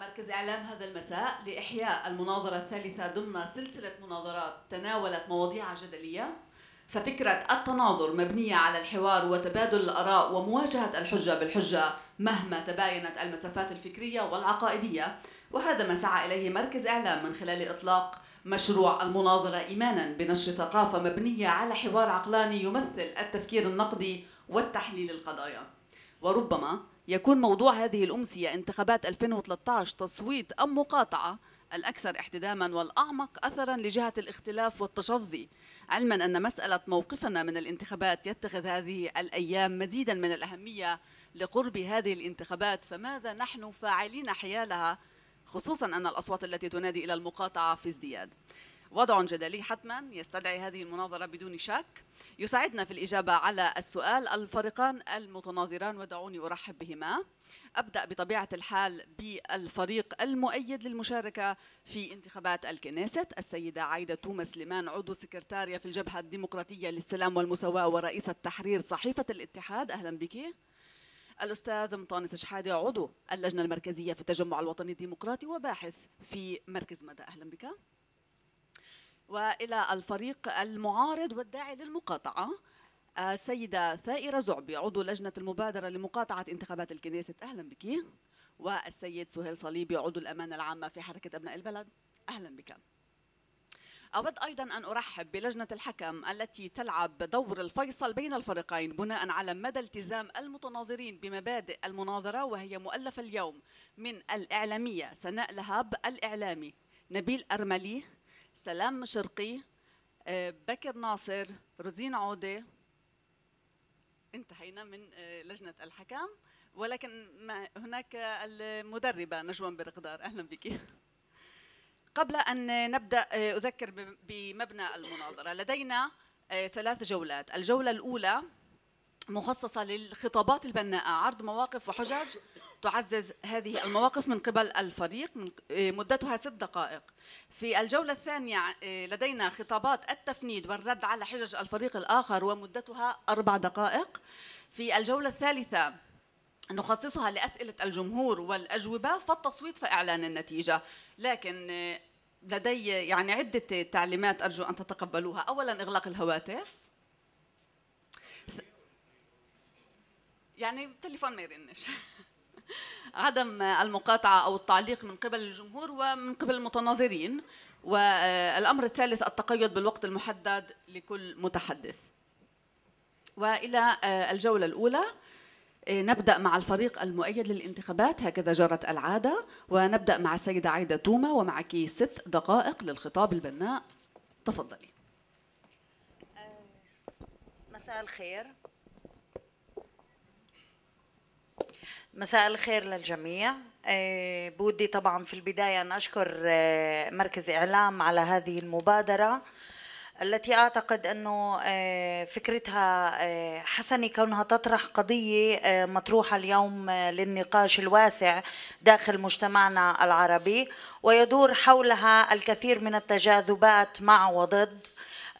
مركز إعلام هذا المساء لإحياء المناظرة الثالثة ضمن سلسلة مناظرات تناولت مواضيع جدلية، ففكرة التناظر مبنية على الحوار وتبادل الآراء ومواجهة الحجة بالحجة مهما تباينت المسافات الفكرية والعقائدية، وهذا ما سعى إليه مركز إعلام من خلال إطلاق مشروع المناظرة إيماناً بنشر ثقافة مبنية على حوار عقلاني يمثل التفكير النقدي والتحليل القضايا. وربما يكون موضوع هذه الأمسية انتخابات 2013 تصويت أم مقاطعة الأكثر احتداماً والأعمق أثراً لجهة الاختلاف والتشظي، علماً أن مسألة موقفنا من الانتخابات يتخذ هذه الأيام مزيداً من الأهمية لقرب هذه الانتخابات، فماذا نحن فاعلين حيالها، خصوصاً أن الأصوات التي تنادي إلى المقاطعة في ازدياد. وضع جدلي حتماً يستدعي هذه المناظرة بدون شك. يساعدنا في الإجابة على السؤال الفريقان المتناظران، ودعوني أرحب بهما. أبدأ بطبيعة الحال بالفريق المؤيد للمشاركة في انتخابات الكنيست، السيدة عايدة توما سليمان، عضو سكرتارية في الجبهة الديمقراطية للسلام والمساواة ورئيسة تحرير صحيفة الاتحاد. أهلاً بك. الأستاذ مطانس شحاده، عضو اللجنة المركزية في التجمع الوطني الديمقراطي وباحث في مركز مدى. أهلا بك. وإلى الفريق المعارض والداعي للمقاطعة، السيدة ثائرة زعبي، عضو لجنة المبادرة لمقاطعة انتخابات الكنيست. أهلا بك. والسيد سهيل صليبي، عضو الأمانة العامة في حركة أبناء البلد. أهلا بك. أود أيضاً أن أرحب بلجنة الحكم التي تلعب دور الفيصل بين الفريقين بناء على مدى التزام المتناظرين بمبادئ المناظرة، وهي مؤلفة اليوم من الإعلامية سناء لهاب، الإعلامي نبيل أرملي، سلام شرقي، بكر ناصر، روزين عودة. انتهينا من لجنة الحكم، ولكن هناك المدربة نجوان برقدار. أهلاً بك. قبل أن نبدأ أذكر بمبنى المناظرة. لدينا ثلاث جولات. الجولة الأولى مخصصة للخطابات البناءة، عرض مواقف وحجج تعزز هذه المواقف من قبل الفريق، مدتها 6 دقائق. في الجولة الثانية لدينا خطابات التفنيد والرد على حجج الفريق الآخر ومدتها 4 دقائق. في الجولة الثالثة نخصصها لأسئلة الجمهور والأجوبة، فالتصويت فإعلان النتيجة. لكن لدي يعني عدة تعليمات أرجو أن تتقبلوها. أولا إغلاق الهواتف، يعني التليفون ما يرنش. عدم المقاطعة أو التعليق من قبل الجمهور ومن قبل المتناظرين. والأمر الثالث التقيد بالوقت المحدد لكل متحدث. وإلى الجولة الأولى نبدأ مع الفريق المؤيد للانتخابات، هكذا جرت العادة، ونبدأ مع السيدة عايدة توما، ومعك 6 دقائق للخطاب البناء. تفضلي. مساء الخير. مساء الخير للجميع. بودي طبعا في البداية أن أشكر مركز إعلام على هذه المبادرة التي أعتقد أنه فكرتها حسنة، كونها تطرح قضية مطروحة اليوم للنقاش الواسع داخل مجتمعنا العربي، ويدور حولها الكثير من التجاذبات مع وضد.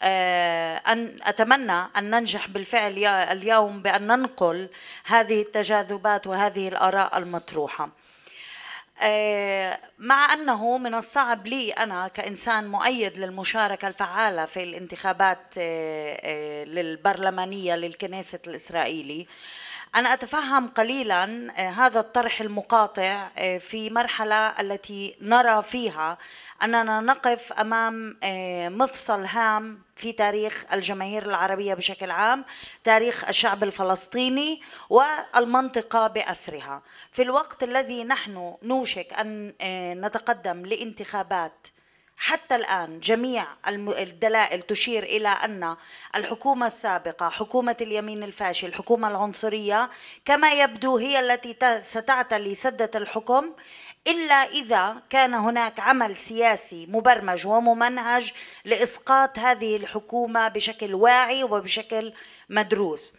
أن أتمنى أن ننجح بالفعل اليوم بأن ننقل هذه التجاذبات وهذه الآراء المطروحة، مع أنه من الصعب لي أنا كإنسان مؤيد للمشاركة الفعالة في الانتخابات للبرلمانية للكنيست الإسرائيلي أن أتفهم قليلا هذا الطرح المقاطع في مرحلة التي نرى فيها أننا نقف أمام مفصل هام في تاريخ الجماهير العربية بشكل عام، تاريخ الشعب الفلسطيني والمنطقة بأسرها، في الوقت الذي نحن نوشك أن نتقدم لانتخابات. حتى الآن جميع الدلائل تشير إلى أن الحكومة السابقة، حكومة اليمين الفاشل، الحكومة العنصرية كما يبدو هي التي ستعتلي سدة الحكم، إلا إذا كان هناك عمل سياسي مبرمج وممنهج لإسقاط هذه الحكومة بشكل واعي وبشكل مدروس.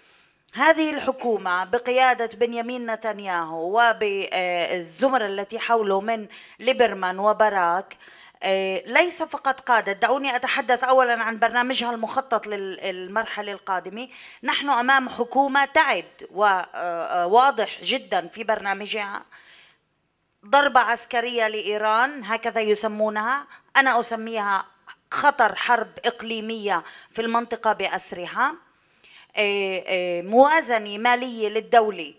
هذه الحكومة بقيادة بنيامين نتنياهو وبالزمر التي حوله من ليبرمان وبراك ليس فقط قادت، دعوني أتحدث أولا عن برنامجها المخطط للمرحلة القادمة. نحن أمام حكومة تعد، وواضح جدا في برنامجها ضربة عسكرية لإيران، هكذا يسمونها، أنا أسميها خطر حرب إقليمية في المنطقة بأسرها. موازنة مالية للدولة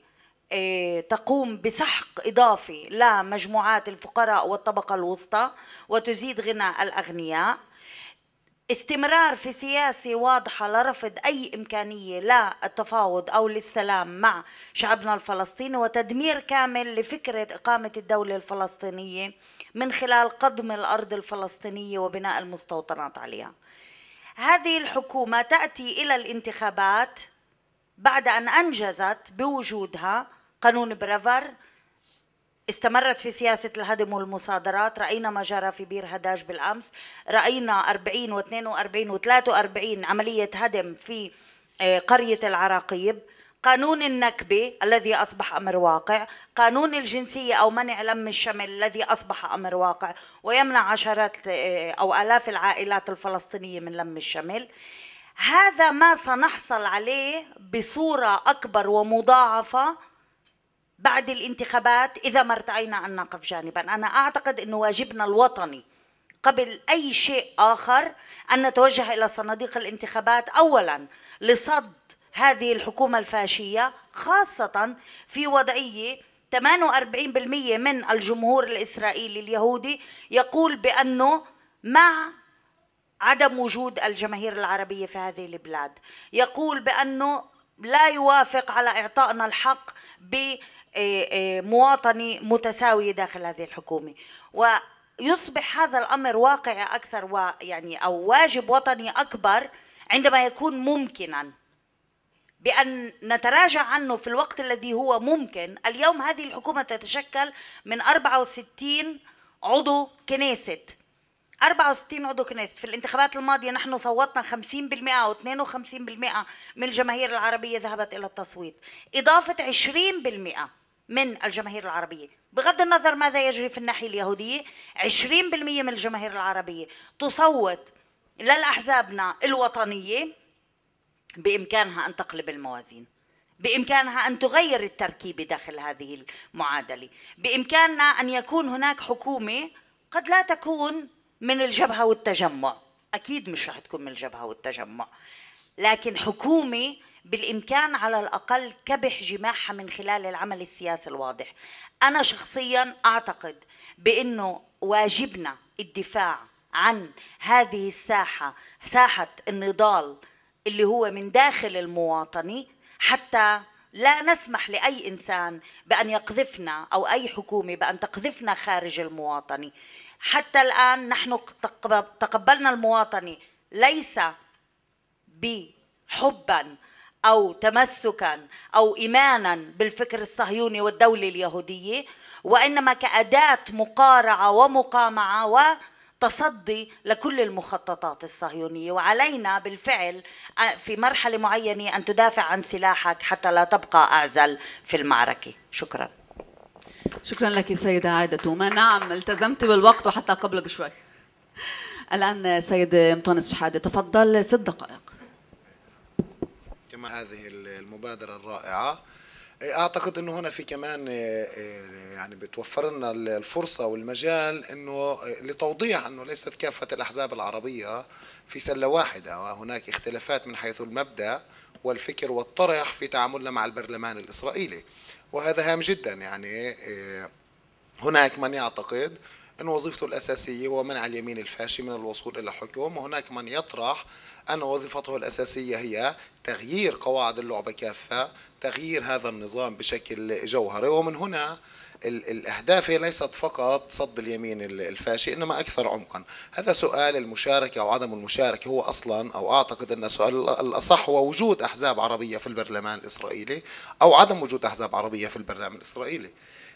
تقوم بسحق إضافي لمجموعات الفقراء والطبقة الوسطى وتزيد غنى الأغنياء. استمرار في سياسة واضحة لرفض أي إمكانية للتفاوض أو للسلام مع شعبنا الفلسطيني، وتدمير كامل لفكرة إقامة الدولة الفلسطينية من خلال قضم الأرض الفلسطينية وبناء المستوطنات عليها. هذه الحكومة تأتي إلى الانتخابات بعد أن أنجزت بوجودها قانون برافر، استمرت في سياسة الهدم والمصادرات، رأينا ما جرى في بير هداج بالأمس، رأينا 40 و42 و43 عملية هدم في قرية العراقيب، قانون النكبة الذي أصبح أمر واقع، قانون الجنسية أو منع لم الشمل الذي أصبح أمر واقع ويمنع عشرات أو آلاف العائلات الفلسطينية من لم الشمل. هذا ما سنحصل عليه بصورة أكبر ومضاعفة بعد الانتخابات إذا ما ارتأينا أن نقف جانبا. أنا أعتقد أن واجبنا الوطني قبل أي شيء آخر أن نتوجه إلى صناديق الانتخابات أولا لصد هذه الحكومة الفاشية، خاصة في وضعية 48% من الجمهور الإسرائيلي اليهودي يقول بأنه مع عدم وجود الجماهير العربية في هذه البلاد، يقول بأنه لا يوافق على إعطائنا الحق بمواطنة متساوية داخل هذه الحكومة. ويصبح هذا الأمر واقعي أكثر ويعني أو واجب وطني أكبر عندما يكون ممكناً بأن نتراجع عنه في الوقت الذي هو ممكن. اليوم هذه الحكومة تتشكل من 64 عضو كنيست، 64 عضو كنيست. في الانتخابات الماضية نحن صوتنا 50% أو 52% من الجماهير العربية ذهبت إلى التصويت، إضافة 20% من الجماهير العربية، بغض النظر ماذا يجري في الناحية اليهودية، 20% من الجماهير العربية تصوت للأحزابنا الوطنية. بإمكانها أن تقلب الموازين، بإمكانها أن تغير التركيبة داخل هذه المعادلة، بإمكاننا أن يكون هناك حكومة قد لا تكون من الجبهة والتجمع، أكيد مش رح تكون من الجبهة والتجمع، لكن حكومة بالإمكان على الأقل كبح جماحها من خلال العمل السياسي الواضح. أنا شخصياً أعتقد بأنه واجبنا الدفاع عن هذه الساحة، ساحة النضال اللي هو من داخل المواطني، حتى لا نسمح لأي إنسان بأن يقذفنا أو أي حكومة بأن تقذفنا خارج المواطني. حتى الآن نحن تقبلنا المواطني ليس بحبا أو تمسكا أو إيمانا بالفكر الصهيوني والدولة اليهودية، وإنما كأداة مقارعة ومقامعة و تصدي لكل المخططات الصهيونية. وعلينا بالفعل في مرحلة معينة أن تدافع عن سلاحك حتى لا تبقى أعزل في المعركة. شكرا. شكرا لك سيدة عايدة توما. نعم التزمت بالوقت وحتى قبل بشوي. الآن سيد مطانس شحاده تفضل 6 دقائق. كما هذه المبادرة الرائعة اعتقد انه هنا في كمان يعني بتوفر لنا الفرصه والمجال انه لتوضيح انه ليست كافه الاحزاب العربيه في سله واحده، وهناك اختلافات من حيث المبدا والفكر والطرح في تعاملنا مع البرلمان الاسرائيلي، وهذا هام جدا. يعني هناك من يعتقد ان وظيفته الاساسيه هو منع اليمين الفاشي من الوصول الى الحكم، وهناك من يطرح أن وظيفته الأساسية هي تغيير قواعد اللعبة كافة، تغيير هذا النظام بشكل جوهري. ومن هنا الأهداف هي ليست فقط صد اليمين الفاشي إنما أكثر عمقا. هذا سؤال المشاركة أو عدم المشاركة هو أصلا، أو أعتقد أن السؤال الأصح هو وجود أحزاب عربية في البرلمان الإسرائيلي أو عدم وجود أحزاب عربية في البرلمان الإسرائيلي،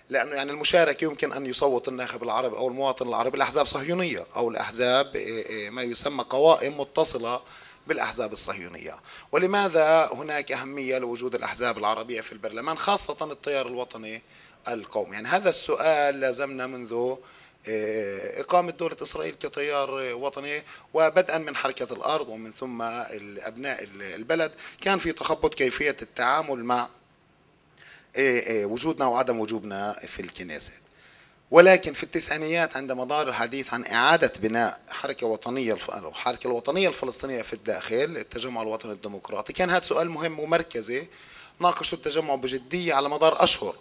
لأنه يعني المشاركة يمكن أن يصوت الناخب العربي أو المواطن العربي لأحزاب صهيونية أو لأحزاب ما يسمى قوائم متصلة بالأحزاب الصهيونية. ولماذا هناك أهمية لوجود الأحزاب العربية في البرلمان خاصة التيار الوطني القومي؟ يعني هذا السؤال لازمنا منذ إقامة دولة إسرائيل كتيار وطني، وبدءا من حركة الأرض ومن ثم أبناء البلد كان في تخبط كيفية التعامل مع وجودنا وعدم وجودنا في الكنيست. ولكن في التسعينيات عندما دار الحديث عن إعادة بناء الحركة الوطنية الفلسطينية في الداخل، التجمع الوطني الديمقراطي، كان هذا سؤال مهم ومركزي ناقشوا التجمع بجدية على مدار أشهر،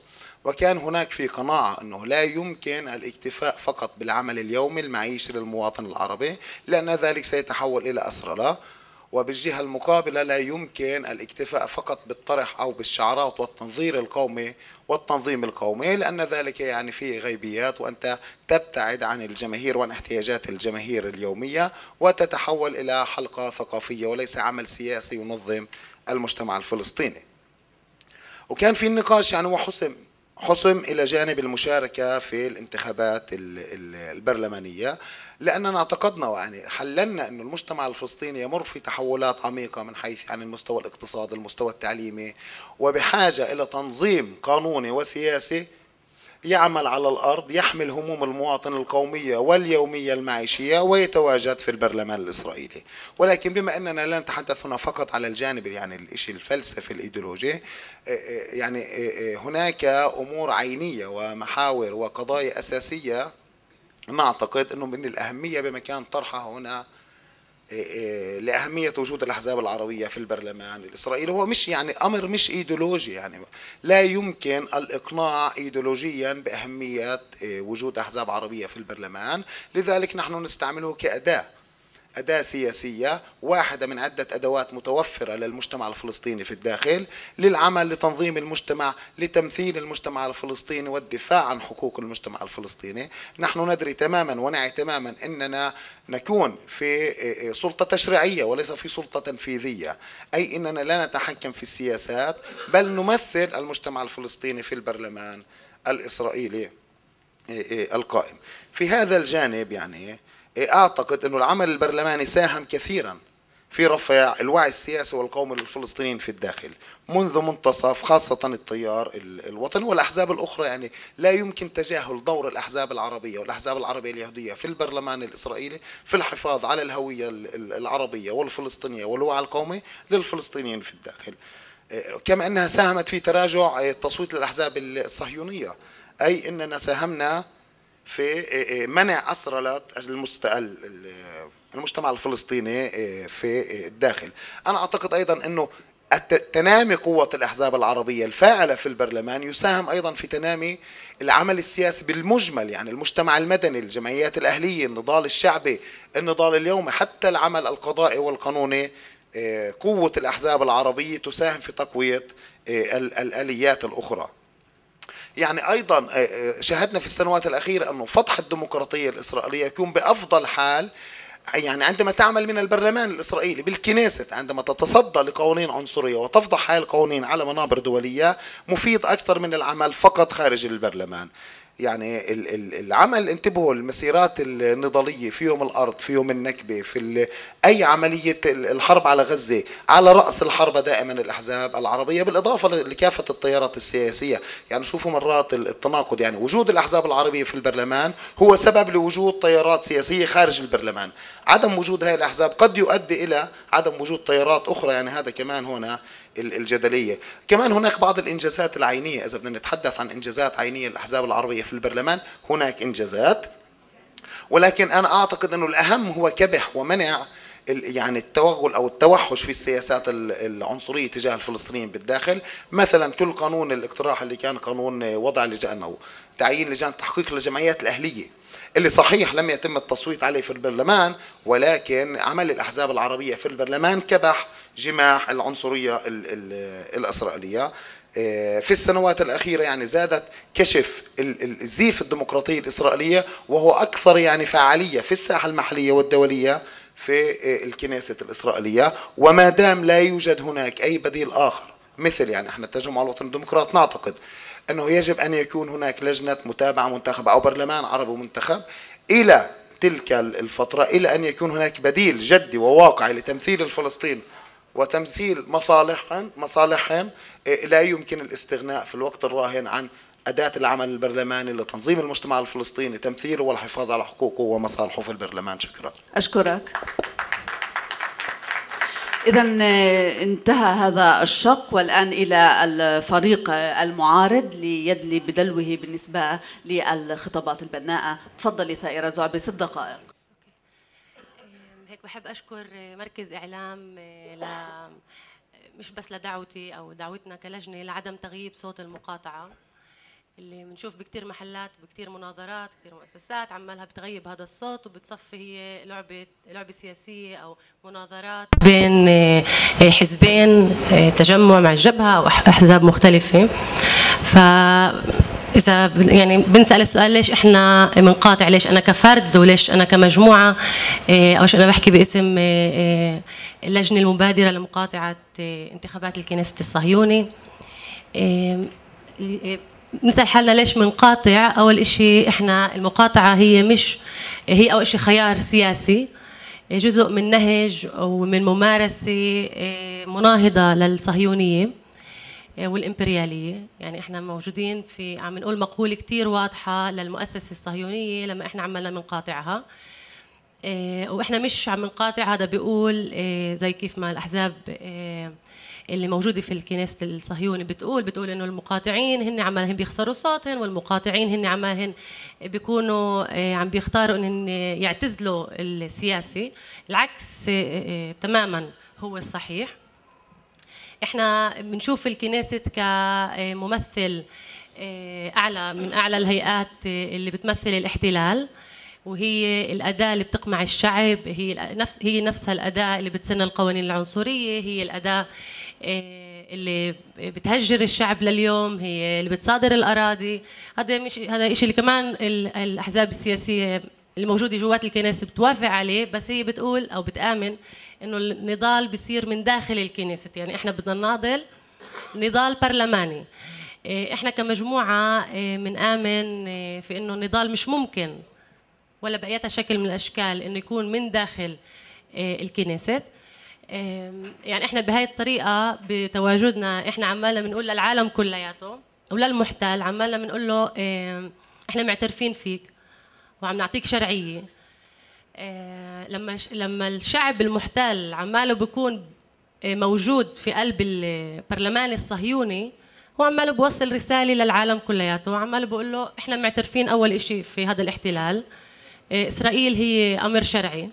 وكان هناك في قناعة أنه لا يمكن الاكتفاء فقط بالعمل اليومي المعيشي للمواطن العربي، لأن ذلك سيتحول إلى أسرلة، وبالجهة المقابلة لا يمكن الاكتفاء فقط بالطرح أو بالشعارات والتنظير القومي والتنظيم القومي، لأن ذلك يعني فيه غيبيات، وأنت تبتعد عن الجماهير وعن احتياجات الجماهير اليومية، وتتحول إلى حلقة ثقافية وليس عمل سياسي ينظم المجتمع الفلسطيني. وكان في النقاش يعني وحسم إلى جانب المشاركة في الانتخابات البرلمانية، لأننا اعتقدنا ويعني حللنا أن المجتمع الفلسطيني يمر في تحولات عميقة من حيث عن المستوى الاقتصادي، المستوى التعليمي، وبحاجة إلى تنظيم قانوني وسياسي يعمل على الأرض، يحمل هموم المواطن القومية واليومية المعيشية، ويتواجد في البرلمان الإسرائيلي. ولكن بما أننا لا نتحدث هنا فقط على الجانب يعني الشيء الفلسفي الإيديولوجي، يعني هناك أمور عينية ومحاور وقضايا أساسية نعتقد أنه من الأهمية بمكان طرحها هنا لأهمية وجود الأحزاب العربية في البرلمان الإسرائيلي. هو مش يعني أمر مش إيديولوجي، يعني لا يمكن الإقناع إيديولوجيا بأهمية وجود أحزاب عربية في البرلمان، لذلك نحن نستعمله كأداة سياسية، واحدة من عدة أدوات متوفرة للمجتمع الفلسطيني في الداخل للعمل لتنظيم المجتمع، لتمثيل المجتمع الفلسطيني والدفاع عن حقوق المجتمع الفلسطيني. نحن ندري تماما ونعي تماما أننا نكون في سلطة تشريعية وليس في سلطة تنفيذية، أي أننا لا نتحكم في السياسات، بل نمثل المجتمع الفلسطيني في البرلمان الإسرائيلي القائم. في هذا الجانب يعني أعتقد أن العمل البرلماني ساهم كثيرا في رفع الوعي السياسي والقومي للفلسطينيين في الداخل منذ منتصف، خاصة التيار الوطني والأحزاب الأخرى. يعني لا يمكن تجاهل دور الأحزاب العربية والأحزاب العربية اليهودية في البرلمان الإسرائيلي في الحفاظ على الهوية العربية والفلسطينية والوعي القومي للفلسطينيين في الداخل، كما أنها ساهمت في تراجع تصويت للأحزاب الصهيونية، أي أننا ساهمنا في منع أسرلة المجتمع الفلسطيني في الداخل. أنا أعتقد أيضا أنه تنامي قوة الأحزاب العربية الفاعلة في البرلمان يساهم أيضا في تنامي العمل السياسي بالمجمل، يعني المجتمع المدني، الجمعيات الأهلية، النضال الشعبي، النضال اليومي، حتى العمل القضائي والقانوني. قوة الأحزاب العربية تساهم في تقوية الآليات الأخرى. يعني أيضا شاهدنا في السنوات الأخيرة أنه فتح الديمقراطية الإسرائيلية يكون بأفضل حال يعني عندما تعمل من البرلمان الإسرائيلي بالكنيست، عندما تتصدى لقوانين عنصرية وتفضح هاي القوانين على منابر دولية، مفيد أكثر من العمل فقط خارج البرلمان. يعني العمل، انتبهوا، المسيرات النضالية في يوم الأرض، في يوم النكبة، في أي عملية الحرب على غزة، على رأس الحرب دائما الأحزاب العربية، بالإضافة لكافة التيارات السياسية. يعني شوفوا مرات التناقض، يعني وجود الأحزاب العربية في البرلمان هو سبب لوجود تيارات سياسية خارج البرلمان، عدم وجود هذه الأحزاب قد يؤدي إلى عدم وجود تيارات أخرى. يعني هذا كمان هنا الجدلية. كمان هناك بعض الإنجازات العينية، إذا بدنا نتحدث عن إنجازات عينية للأحزاب العربية في البرلمان، هناك إنجازات، ولكن أنا أعتقد أنه الأهم هو كبح ومنع يعني التوغل أو التوحش في السياسات العنصرية تجاه الفلسطينيين بالداخل. مثلا كل قانون الاقتراح اللي كان قانون وضع لجان أو تعيين لجان تحقيق للجمعيات الأهلية، اللي صحيح لم يتم التصويت عليه في البرلمان، ولكن عمل الأحزاب العربية في البرلمان كبح جماح العنصرية الإسرائيلية. في السنوات الأخيرة يعني زادت كشف الزيف الديمقراطية الإسرائيلية، وهو أكثر يعني فعالية في الساحة المحلية والدولية في الكنيست الإسرائيلية. وما دام لا يوجد هناك أي بديل آخر، مثل يعني احنا التجمع الوطني الديمقراطي نعتقد أنه يجب أن يكون هناك لجنة متابعة منتخبة أو برلمان عربي منتخب إلى تلك الفترة، إلى أن يكون هناك بديل جدي وواقعي لتمثيل الفلسطين وتمثيل مصالحهم. لا يمكن الاستغناء في الوقت الراهن عن أداة العمل البرلماني لتنظيم المجتمع الفلسطيني، تمثيله والحفاظ على حقوقه ومصالحه في البرلمان. شكرا. أشكرك. إذا انتهى هذا الشق، والآن إلى الفريق المعارض ليدلي بدلوه بالنسبة للخطابات البناءة. تفضلي ثائرة زعبي 6 دقائق. هيك بحب أشكر مركز إعلام مش بس لدعوتي أو دعوتنا كلجنة لعدم تغييب صوت المقاطعة اللي بنشوف بكتير محلات، بكتير مناظرات، كتير مؤسسات عمالها بتغيب هذا الصوت وبتصفي هي لعبة سياسية أو مناظرات بين حزبين، تجمع مع الجبهة أو أحزاب مختلفة. فإذا يعني بنسأل السؤال ليش إحنا بنقاطع، ليش أنا كفرد وليش أنا كمجموعة، أو شو أنا بحكي باسم اللجنة المبادرة لمقاطعة انتخابات الكنيست الصهيوني. نسأل حالنا ليش منقاطع؟ أول إشي إحنا المقاطعة هي مش هي أول إشي خيار سياسي، جزء من نهج ومن ممارسة مناهضة للصهيونية والإمبريالية. يعني إحنا موجودين في عم نقول مقولة كتير واضحة للمؤسسة الصهيونية لما إحنا عملنا منقاطعها، وإحنا مش عم نقاطع. هذا بيقول زي كيف ما الأحزاب اللي موجوده في الكنيست الصهيوني بتقول انه المقاطعين هن عمالهم بيخسروا صوتهم، والمقاطعين هن عمالهم بيكونوا عم بيختاروا ان يعتزلوا السياسي. العكس تماما هو الصحيح. احنا بنشوف الكنيست كممثل اعلى من اعلى الهيئات اللي بتمثل الاحتلال، وهي الأداة اللي بتقمع الشعب، هي نفسها الأداة اللي بتسن القوانين العنصرية، هي الأداة اللي بتهجر الشعب لليوم، هي اللي بتصادر الأراضي. هذا الشيء اللي كمان الأحزاب السياسية الموجودة جوات الكنيسة بتوافق عليه، بس هي بتقول أو بتآمن إنه النضال بيصير من داخل الكنيسة. يعني إحنا بدنا نناضل نضال برلماني. إحنا كمجموعة بنآمن في إنه النضال مش ممكن ولا بأي شكل من الأشكال إنه يكون من داخل الكنيست. يعني إحنا بهاي الطريقة بتواجدنا إحنا عمالنا بنقول للعالم كلياته وللمحتل، عمالنا بنقول له إحنا معترفين فيك وعم نعطيك شرعية. لما الشعب المحتل عماله بيكون موجود في قلب البرلمان الصهيوني، هو عماله بوصل رسالة للعالم كلياته وعماله بقول له إحنا معترفين أول إشي في هذا الاحتلال، إسرائيل هي أمر شرعي.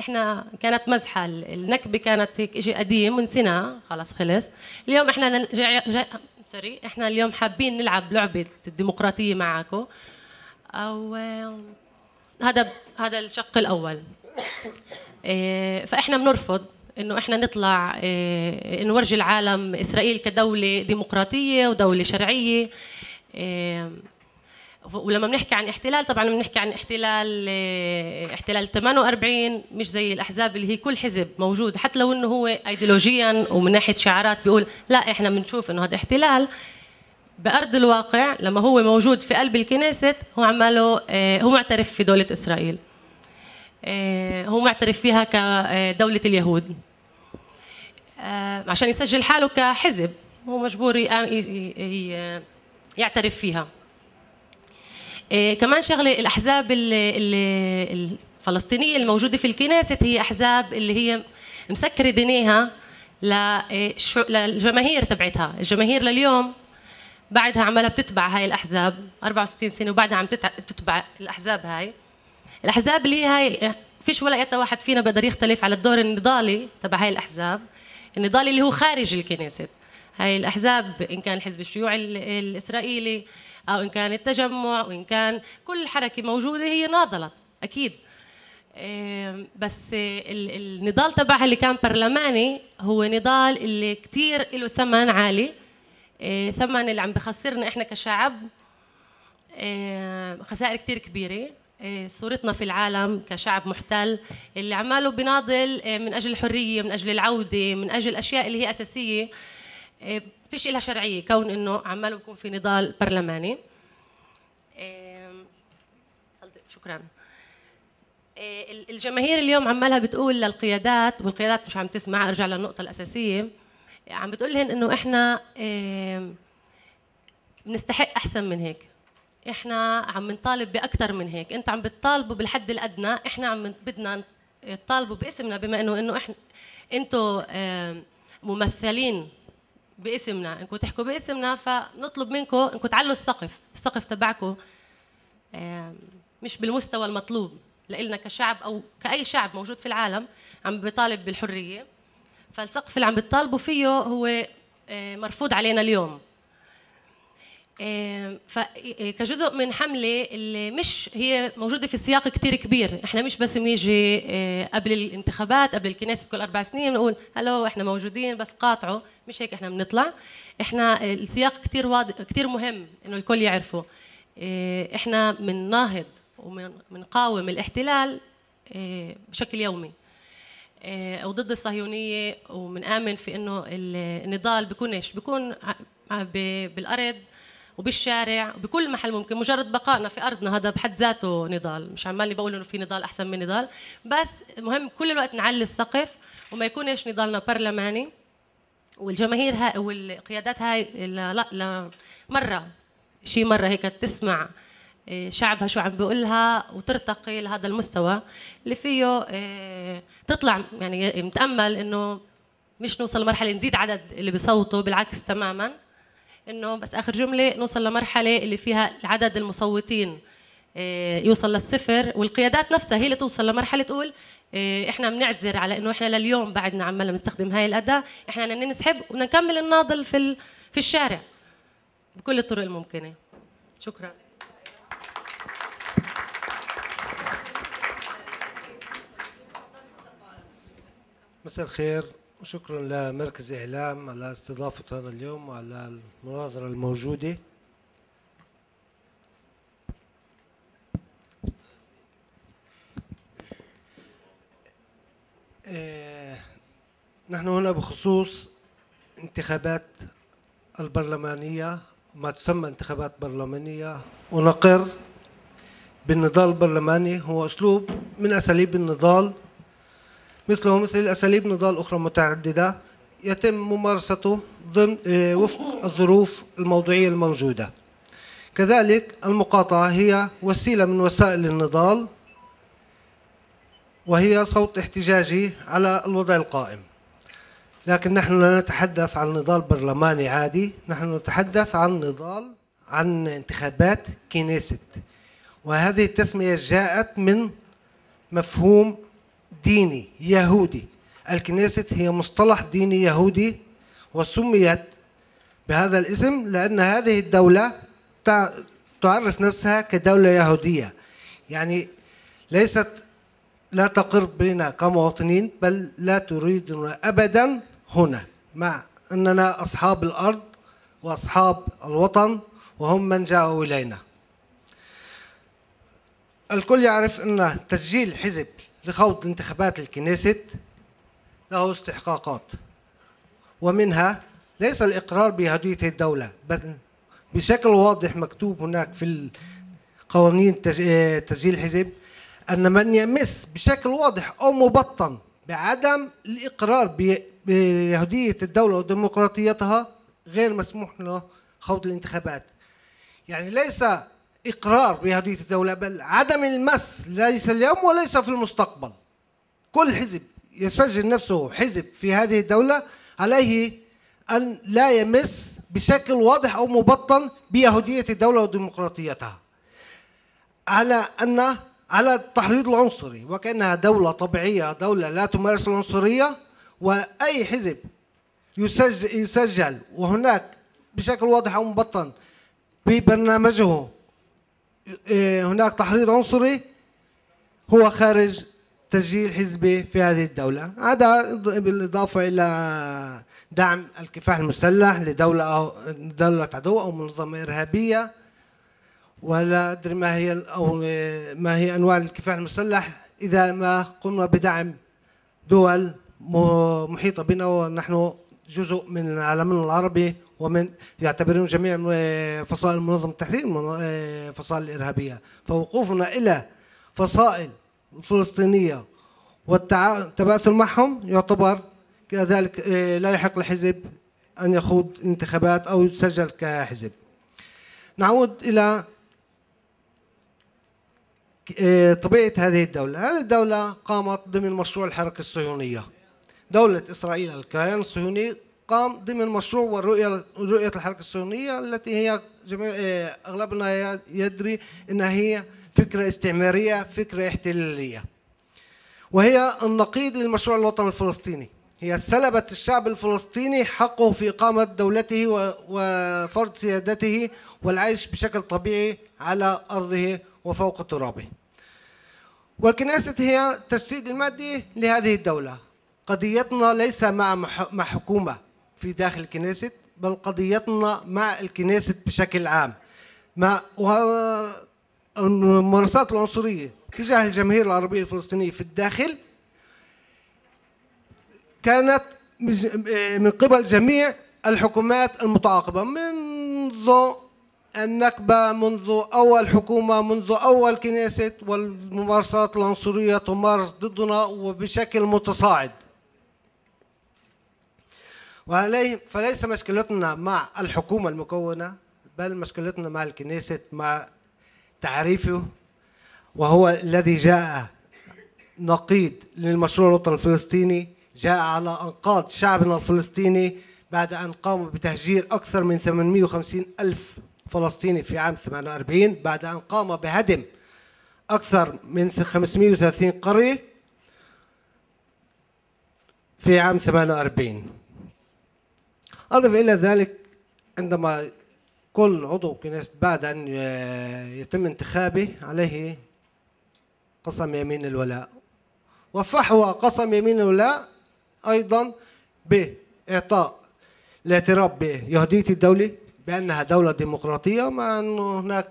إحنا كانت مزحة، النكبة كانت هيك شيء قديم من سنة، خلاص خلص. اليوم إحنا إحنا اليوم حابين نلعب لعبة الديمقراطية معاكم. أو هذا الشق الأول. فإحنا بنرفض إنه إحنا نطلع نورجي العالم إسرائيل كدولة ديمقراطية ودولة شرعية. ولما بنحكي عن احتلال طبعا بنحكي عن احتلال 48، مش زي الاحزاب اللي هي كل حزب موجود حتى لو انه هو ايديولوجيا ومن ناحيه شعارات بيقول لا احنا بنشوف انه هذا احتلال. بارض الواقع لما هو موجود في قلب الكنيست هو عماله هو معترف في دوله اسرائيل، هو معترف فيها كدوله اليهود. عشان يسجل حاله كحزب هو مجبور يعترف فيها. كمان شغله، الاحزاب الفلسطينيه الموجوده في الكنيست هي احزاب اللي هي مسكره دينيها للجماهير تبعتها. الجماهير لليوم بعدها عمالها بتتبع هاي الاحزاب 64 سنه، وبعدها عم تتبع الاحزاب هاي. الاحزاب اللي هي فيش ولا اي واحد فينا بقدر يختلف على الدور النضالي تبع هاي الاحزاب، النضالي اللي هو خارج الكنيست. هاي الاحزاب ان كان الحزب الشيوعي الاسرائيلي أو إن كان التجمع وإن كان كل حركة موجودة هي ناضلت أكيد، بس النضال تبعها اللي كان برلماني هو نضال اللي كتير له ثمن عالي، ثمن اللي عم بخسرنا إحنا كشعب خسائر كتير كبيرة. صورتنا في العالم كشعب محتل اللي عماله بناضل من أجل الحرية، من أجل العودة، من أجل أشياء اللي هي أساسية فيش إلها شرعية، كون إنه عماله بيكون في نضال برلماني. شكراً. الجماهير اليوم عمالها بتقول للقيادات، والقيادات مش عم تسمع. أرجع للنقطة الأساسية، عم بتقول لهم إنه إحنا بنستحق أحسن من هيك، إحنا عم نطالب بأكثر من هيك، أنت عم بتطالبوا بالحد الأدنى، إحنا عم بدنا تطالبوا باسمنا، بما انه احنا انتم ممثلين باسمنا، انكم تحكوا باسمنا، فنطلب منكم انكم تعلوا السقف، السقف تبعكم مش بالمستوى المطلوب لإلنا كشعب او كأي شعب موجود في العالم عم بيطالب بالحرية. فالسقف اللي عم بتطالبوا فيه هو مرفوض علينا اليوم. كجزء من حملة اللي مش هي موجودة في السياق كتير كبير، احنا مش بس بنيجي قبل الانتخابات، قبل الكنيست كل 4 سنين بنقول هلو احنا موجودين بس قاطعوا، مش هيك احنا بنطلع. احنا السياق كتير واضح، كتير مهم انه الكل يعرفه. احنا بنناهض وبنقاوم الاحتلال بشكل يومي وضد الصهيونية، وبنآمن في انه النضال بيكون بالارض وبالشارع وبكل محل ممكن. مجرد بقائنا في ارضنا هذا بحد ذاته نضال، مش عمالي بقول انه في نضال احسن من نضال، بس مهم كل الوقت نعلي السقف وما يكونش نضالنا برلماني. والجماهير هاي والقيادات هاي لا مره شي مره هيك تسمع شعبها شو عم بيقولها وترتقي لهذا المستوى اللي فيه تطلع. يعني متامل انه مش نوصل لمرحله نزيد عدد اللي بيصوتوا، بالعكس تماما، انه بس اخر جمله نوصل لمرحله اللي فيها عدد المصوتين يوصل للصفر، والقيادات نفسها هي اللي توصل لمرحله تقول احنا بنعتذر على انه احنا لليوم بعدنا عمالنا بنستخدم هاي الاداه، احنا بدنا نسحب ونكمل الناضل في الشارع بكل الطرق الممكنه. شكرا. مساء الخير، وشكرا لمركز إعلام على استضافة هذا اليوم وعلى المناظرة الموجودة. نحن هنا بخصوص انتخابات البرلمانية وما تسمى انتخابات برلمانية، ونقر بالنضال البرلماني. هو أسلوب من أساليب النضال مثله مثل الأساليب نضال أخرى متعددة، يتم ممارسته ضمن وفق الظروف الموضوعية الموجودة. كذلك المقاطعة هي وسيلة من وسائل النضال، وهي صوت احتجاجي على الوضع القائم. لكن نحن لا نتحدث عن نضال برلماني عادي، نحن نتحدث عن نضال عن انتخابات كنيست، وهذه التسمية جاءت من مفهوم ديني يهودي. الكنيست هي مصطلح ديني يهودي، وسميت بهذا الاسم لأن هذه الدولة تعرف نفسها كدولة يهودية، يعني ليست لا تقر بنا كمواطنين، بل لا تريدنا أبدا هنا، مع أننا أصحاب الأرض وأصحاب الوطن وهم من جاءوا إلينا. الكل يعرف أن تسجيل حزب لخوض انتخابات الكنيست له استحقاقات، ومنها ليس الإقرار بيهودية الدولة، بل بشكل واضح مكتوب هناك في قوانين تسجيل الحزب أن من يمس بشكل واضح أو مبطن بعدم الإقرار بيهودية الدولة وديمقراطيتها غير مسموح له خوض الانتخابات. يعني ليس إقرار بيهودية الدولة، بل عدم المس، ليس اليوم وليس في المستقبل. كل حزب يسجل نفسه حزب في هذه الدولة عليه أن لا يمس بشكل واضح أو مبطن بيهودية الدولة وديمقراطيتها، على التحريض العنصري، وكأنها دولة طبيعية، دولة لا تمارس العنصرية. وأي حزب يسجل وهناك بشكل واضح أو مبطن ببرنامجه هناك تحريض عنصري هو خارج تسجيل حزبي في هذه الدولة. هذا بالإضافة إلى دعم الكفاح المسلح لدولة عدو أو منظمة إرهابية، ولا أدري ما هي أنواع الكفاح المسلح إذا ما قمنا بدعم دول محيطة بنا، ونحن جزء من عالمنا العربي، ومن يعتبرون جميع فصائل منظمة التحرير فصائل إرهابية. فوقوفنا إلى فصائل الفلسطينية والتباثل معهم يعتبر كذلك لا يحق لحزب أن يخوض انتخابات أو يتسجل كحزب. نعود إلى طبيعة هذه الدولة. هذه الدولة قامت ضمن مشروع الحركة الصهيونية. دولة إسرائيل الكيان الصهيوني قام ضمن مشروع ورؤية الحركة الصهيونية التي هي أغلبنا يدري أنها هي فكرة استعمارية، فكرة احتلالية، وهي النقيض للمشروع الوطني الفلسطيني. هي سلبت الشعب الفلسطيني حقه في إقامة دولته وفرض سيادته والعيش بشكل طبيعي على أرضه وفوق ترابه. والكنيست هي التجسيد المادي لهذه الدولة. قضيتنا ليس مع حكومة في داخل الكنيست، بل قضيتنا مع الكنيست بشكل عام. مع الممارسات العنصرية تجاه الجماهير العربية الفلسطينية في الداخل كانت من قبل جميع الحكومات المتعاقبة منذ النكبة، منذ أول حكومة، منذ أول كنيست، والممارسات العنصرية تمارس ضدنا وبشكل متصاعد. وعليه فليس مشكلتنا مع الحكومة المكونة، بل مشكلتنا مع الكنيست، مع تعريفه، وهو الذي جاء نقيض للمشروع الوطني الفلسطيني. جاء على أنقاض شعبنا الفلسطيني بعد أن قاموا بتهجير أكثر من 850 ألف فلسطيني في عام 48، بعد أن قام بهدم أكثر من 530 قرية في عام 48. أضف إلى ذلك عندما كل عضو كنيست بعد أن يتم انتخابه عليه قسم يمين الولاء، وفحوى قسم يمين الولاء أيضا بإعطاء الاعتراف بيهودية الدولة بأنها دولة ديمقراطية، مع أنه هناك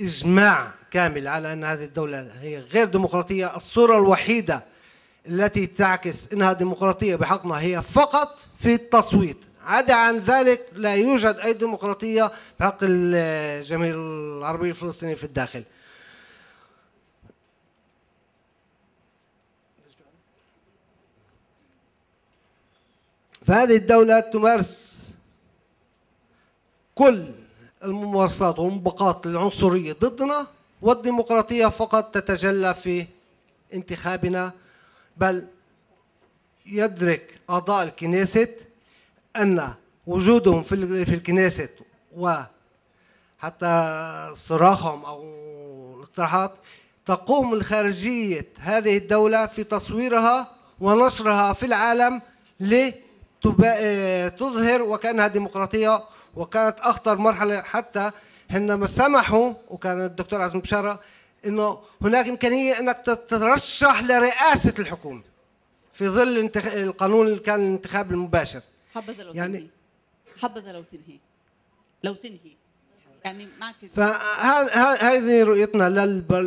إجماع كامل على أن هذه الدولة هي غير ديمقراطية. الصورة الوحيدة التي تعكس أنها ديمقراطية بحقنا هي فقط في التصويت، عدا عن ذلك لا يوجد أي ديمقراطية بحق الجماهير العربية الفلسطينية في الداخل. فهذه الدولة تمارس كل الممارسات والمبقات العنصرية ضدنا، والديمقراطية فقط تتجلى في انتخابنا. بل يدرك أعضاء الكنيست أن وجودهم في الكنيست وحتى صراخهم أو الاقتراحات تقوم الخارجية هذه الدولة في تصويرها ونشرها في العالم لتظهر وكأنها ديمقراطية. وكانت أخطر مرحلة حتى حينما سمحوا، وكان الدكتور عزمي بشارة، إنه هناك إمكانية أنك تترشح لرئاسة الحكومة في ظل القانون اللي كان الانتخاب المباشر. حبذا لو تنهي، حبذا لو تنهي، لو تنهي يعني معك. فهذه رؤيتنا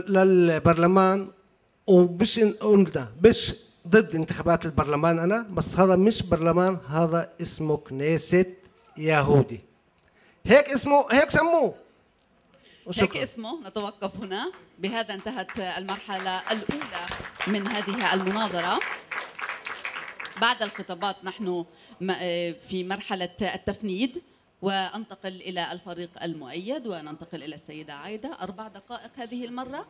للبرلمان. ومش قلنا مش ضد انتخابات البرلمان أنا، بس هذا مش برلمان، هذا اسمه كنيست يهودي، هيك اسمه، هيك سموه، هيك اسمه. نتوقف هنا، بهذا انتهت المرحلة الأولى من هذه المناظرة. بعد الخطابات نحن في مرحلة التفنيد، وأنتقل إلى الفريق المؤيد، وننتقل إلى السيدة عايدة. 4 دقائق هذه المرة.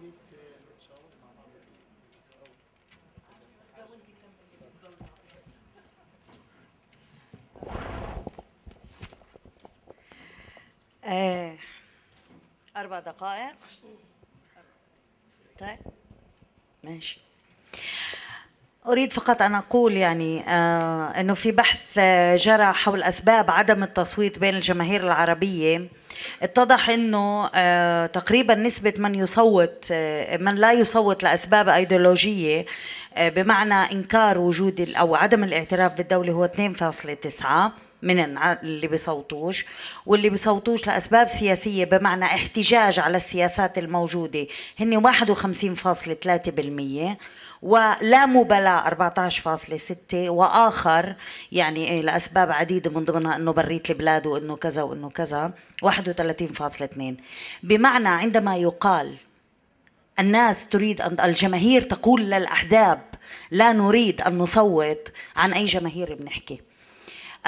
آه. 4 دقائق. طيب ماشي. أريد فقط أن أقول يعني أنه في بحث جرى حول أسباب عدم التصويت بين الجماهير العربية، اتضح أنه تقريبا نسبة من يصوت من لا يصوت لأسباب أيديولوجية، بمعنى إنكار وجود أو عدم الاعتراف بالدولة، هو 2.9 من اللي بيصوتوش، واللي بيصوتوش لأسباب سياسية بمعنى احتجاج على السياسات الموجودة هن 51.3%، ولا مبالاة 14.6%، وآخر يعني لأسباب عديدة من ضمنها أنه بريت البلاد وأنه كذا وأنه كذا 31.2%. بمعنى عندما يقال الناس تريد أن الجماهير تقول للأحزاب لا نريد أن نصوت، عن أي جماهير بنحكي؟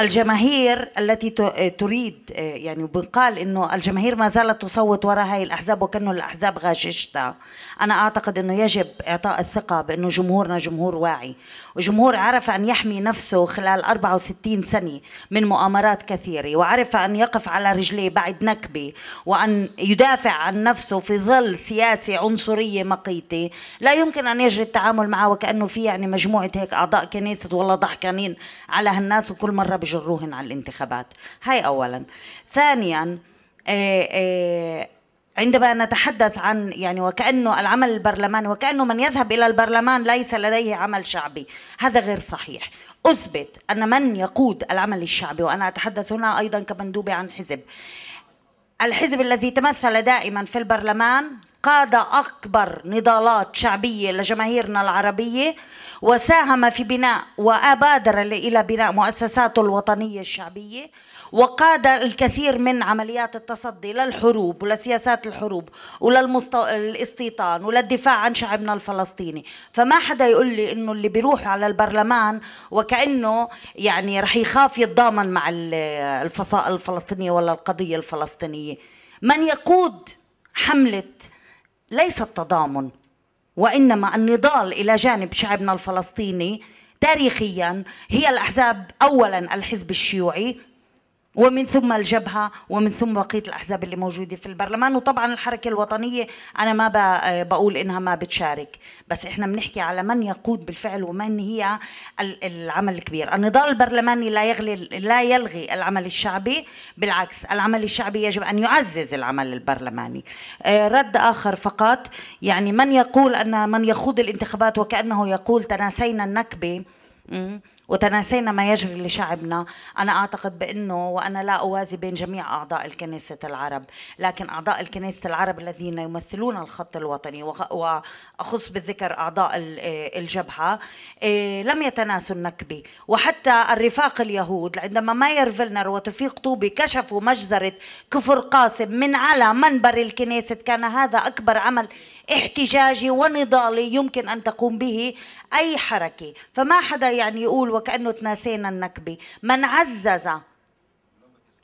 الجماهير التي تريد، يعني بنقال انه الجماهير ما زالت تصوت وراء هاي الاحزاب وكأنه الاحزاب غاششتها. انا اعتقد انه يجب اعطاء الثقه بانه جمهورنا جمهور واعي، وجمهور عرف ان يحمي نفسه خلال 64 سنه من مؤامرات كثيره، وعرف ان يقف على رجليه بعد نكبه، وان يدافع عن نفسه في ظل سياسه عنصريه مقيته. لا يمكن ان يجري التعامل معه وكأنه في يعني مجموعه هيك اعضاء كنيست والله ضحكانين على هالناس وكل مره بجروهن على الانتخابات. هاي اولا. ثانيا عندما نتحدث عن يعني وكأنه العمل البرلماني، وكأنه من يذهب الى البرلمان ليس لديه عمل شعبي، هذا غير صحيح. اثبت ان من يقود العمل الشعبي، وانا اتحدث هنا ايضا كمندوبة عن حزب، الحزب الذي تمثل دائما في البرلمان قاد أكبر نضالات شعبية لجماهيرنا العربية، وساهم في بناء وبادر إلى بناء مؤسساته الوطنية الشعبية، وقاد الكثير من عمليات التصدي للحروب ولسياسات الحروب وللاستيطان وللدفاع عن شعبنا الفلسطيني. فما حدا يقول لي انه اللي بيروح على البرلمان وكأنه يعني رح يخاف يتضامن مع الفصائل الفلسطينية ولا القضية الفلسطينية. من يقود حملة ليس التضامن وإنما النضال إلى جانب شعبنا الفلسطيني تاريخيا هي الأحزاب، أولا الحزب الشيوعي، ومن ثم الجبهة، ومن ثم بقية الأحزاب اللي موجودة في البرلمان. وطبعا الحركة الوطنية أنا ما بقول إنها ما بتشارك، بس إحنا بنحكي على من يقود بالفعل ومن هي العمل الكبير. النضال البرلماني لا يلغي العمل الشعبي، بالعكس العمل الشعبي يجب أن يعزز العمل البرلماني. رد آخر فقط، يعني من يقول أن من يخوض الانتخابات وكأنه يقول تناسينا النكبة وتناسينا ما يجري لشعبنا، أنا أعتقد بأنه، وأنا لا أوازي بين جميع أعضاء الكنيست العرب، لكن أعضاء الكنيست العرب الذين يمثلون الخط الوطني، وأخص بالذكر أعضاء الجبهة، لم يتناسوا النكبة. وحتى الرفاق اليهود عندما ماير فيلنر وتوفيق طوبي كشفوا مجزرة كفر قاسم من على منبر الكنيست، كان هذا أكبر عمل احتجاجي ونضالي يمكن أن تقوم به أي حركة. فما حدا يعني يقول وكأنه تناسينا النكبة. من عزز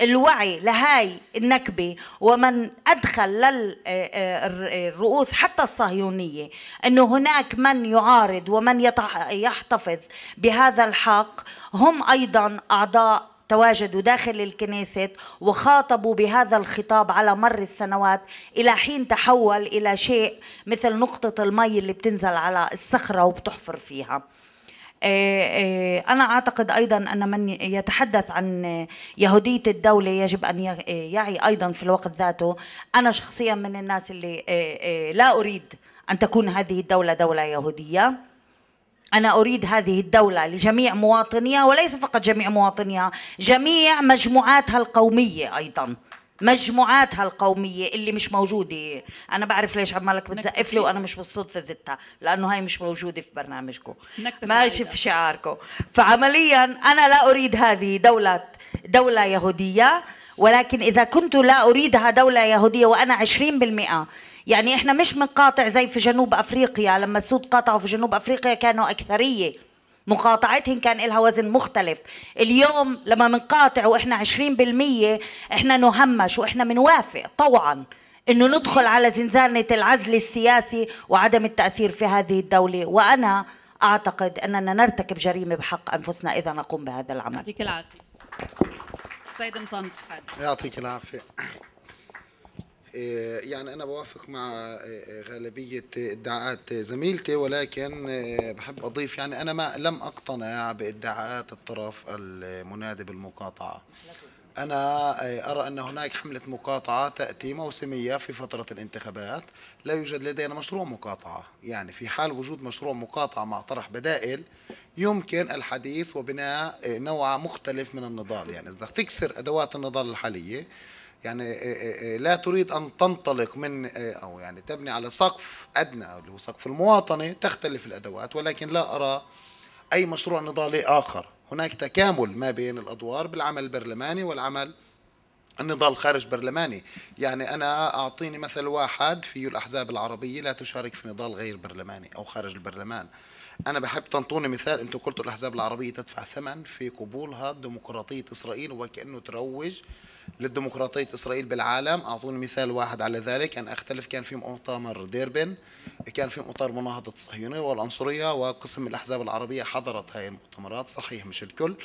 الوعي لهاي النكبة، ومن أدخل للرؤوس حتى الصهيونية أنه هناك من يعارض ومن يحتفظ بهذا الحق، هم أيضا أعضاء تواجدوا داخل الكنيست وخاطبوا بهذا الخطاب على مر السنوات، إلى حين تحول إلى شيء مثل نقطة المي اللي بتنزل على الصخرة وبتحفر فيها. أنا أعتقد أيضا أن من يتحدث عن يهودية الدولة يجب أن يعي أيضا في الوقت ذاته. أنا شخصيا من الناس اللي لا أريد أن تكون هذه الدولة دولة يهودية. أنا أريد هذه الدولة لجميع مواطنيها، وليس فقط جميع مواطنيها، جميع مجموعاتها القومية، أيضا مجموعاتها القومية اللي مش موجودة. أنا بعرف ليش عمالك بتزقف لي وأنا مش بالصدفة زدتها، لأنه هاي مش موجودة في برنامجكم، ماشي في شعاركم. فعمليا أنا لا أريد هذه دولة يهودية، ولكن إذا كنت لا أريدها دولة يهودية وأنا 20%، يعني احنا مش منقاطع زي في جنوب افريقيا، لما السود قاطعوا في جنوب افريقيا كانوا اكثريه، مقاطعتهم كان لها وزن مختلف. اليوم لما منقاطع واحنا 20% احنا نهمش، واحنا منوافق طوعا انه ندخل على زنزانه العزل السياسي وعدم التاثير في هذه الدوله. وانا اعتقد اننا نرتكب جريمه بحق انفسنا اذا نقوم بهذا العمل. يعطيك العافيه. سيد مطانس شحاده. يعطيك العافيه. يعني أنا بوافق مع غالبية ادعاءات زميلتي، ولكن بحب أضيف، يعني أنا ما لم أقتنع بادعاءات الطرف المنادي بالمقاطعة. أنا أرى أن هناك حملة مقاطعة تأتي موسمية في فترة الانتخابات، لا يوجد لدينا مشروع مقاطعة. يعني في حال وجود مشروع مقاطعة مع طرح بدائل يمكن الحديث وبناء نوع مختلف من النضال. يعني بدك تكسر أدوات النضال الحالية، يعني لا تريد أن تنطلق من أو يعني تبني على سقف أدنى اللي هو سقف المواطنة، تختلف الأدوات. ولكن لا أرى أي مشروع نضالي آخر. هناك تكامل ما بين الأدوار بالعمل البرلماني والعمل النضال خارج برلماني. يعني أنا أعطيني مثل واحد فيه الأحزاب العربية لا تشارك في نضال غير برلماني أو خارج البرلمان. أنا بحب تنطوني مثال، أنتم قلتوا الأحزاب العربية تدفع ثمن في قبولها ديمقراطية إسرائيل وكأنه تروج للديمقراطية إسرائيل بالعالم. أعطوني مثال واحد على ذلك، أنا أختلف. كان في مؤتمر ديربن، كان في مؤتمر مناهضة الصهيونية والعنصرية، وقسم الأحزاب العربية حضرت هاي المؤتمرات، صحيح مش الكل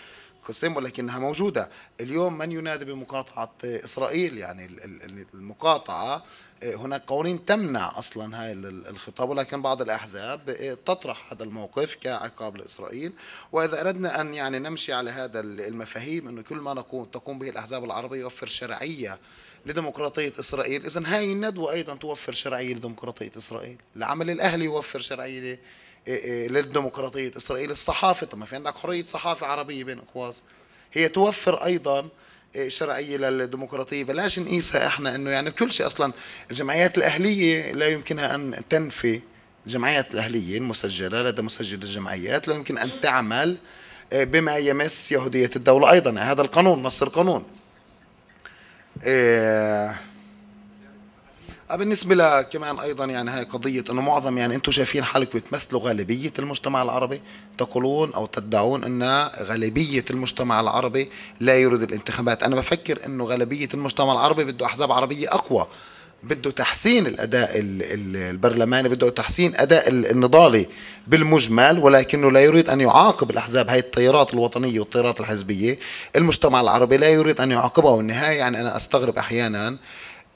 قسم ولكنها موجودة. اليوم من ينادي بمقاطعة إسرائيل؟ يعني المقاطعة هناك قوانين تمنع أصلا هاي الخطاب، ولكن بعض الأحزاب تطرح هذا الموقف كعقاب لإسرائيل. وإذا أردنا أن يعني نمشي على هذا المفاهيم أنه كل ما تقوم به الأحزاب العربية يوفر شرعية لديمقراطية إسرائيل، إذن هاي الندوة أيضا توفر شرعية لديمقراطية إسرائيل، العمل الأهلي يوفر شرعية للديمقراطية إسرائيل، الصحافة طبعا في عندك حرية صحافة عربية بين أقواس هي توفر أيضا شرعية للديمقراطية. بلاش نقيسها احنا انه يعني كل شيء، اصلا الجمعيات الأهلية لا يمكنها ان تنفي، الجمعيات الأهلية المسجلة لدى مسجل الجمعيات لا يمكن ان تعمل بما يمس يهودية الدولة أيضا، يعني هذا القانون نص القانون. بالنسبة لكمان أيضا يعني هاي قضية أنه معظم يعني أنتم شايفين حالك بتمثلوا غالبية المجتمع العربي، تقولون أو تدعون أن غالبية المجتمع العربي لا يريد الانتخابات. أنا بفكر أنه غالبية المجتمع العربي بده أحزاب عربية أقوى، بده تحسين الأداء البرلماني، بده تحسين أداء النضالي بالمجمل، ولكنه لا يريد أن يعاقب الأحزاب هاي التيارات الوطنية والتيارات الحزبية. المجتمع العربي لا يريد أن يعاقبها. والنهاية يعني أنا أستغرب أحيانا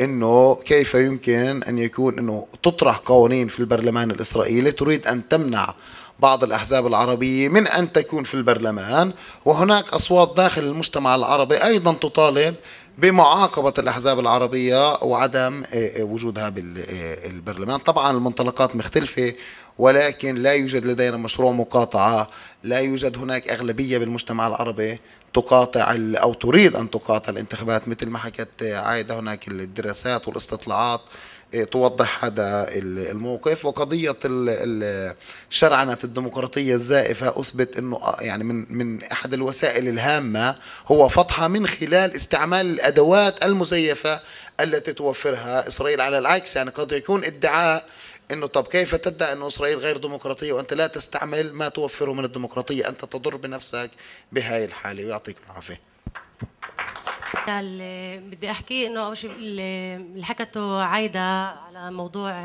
انه كيف يمكن ان يكون انه تطرح قوانين في البرلمان الاسرائيلي تريد ان تمنع بعض الاحزاب العربيه من ان تكون في البرلمان، وهناك اصوات داخل المجتمع العربي ايضا تطالب بمعاقبه الاحزاب العربيه وعدم وجودها بالبرلمان. طبعا المنطلقات مختلفه، ولكن لا يوجد لدينا مشروع مقاطعه، لا يوجد هناك اغلبيه بالمجتمع العربي تقاطع أو تريد أن تقاطع الانتخابات. مثل ما حكت عايدة، هناك الدراسات والاستطلاعات توضح هذا الموقف. وقضية الشرعنة الديمقراطية الزائفة أثبت أنه يعني من أحد الوسائل الهامة هو فضحها من خلال استعمال الأدوات المزيفة التي توفرها إسرائيل. على العكس يعني قد يكون ادعاء انه طب كيف تدعي انه اسرائيل غير ديمقراطيه وانت لا تستعمل ما توفره من الديمقراطيه، انت تضر بنفسك بهاي الحاله. ويعطيك العافيه. يعني بدي احكي انه اول شيء اللي حكته عايده على موضوع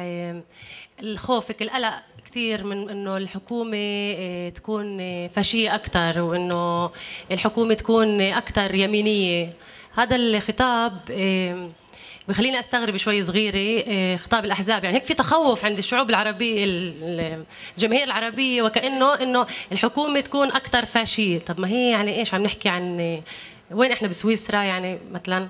الخوف، القلق كثير من انه الحكومه تكون فاشيه اكثر، وانه الحكومه تكون اكثر يمينيه. هذا الخطاب بخليني استغرب شوي صغيره، خطاب الاحزاب يعني هيك في تخوف عند الشعوب العربيه، الجماهير العربيه، وكانه انه الحكومه تكون اكثر فاشيه. طب ما هي يعني ايش عم نحكي عن وين احنا بسويسرا يعني مثلا؟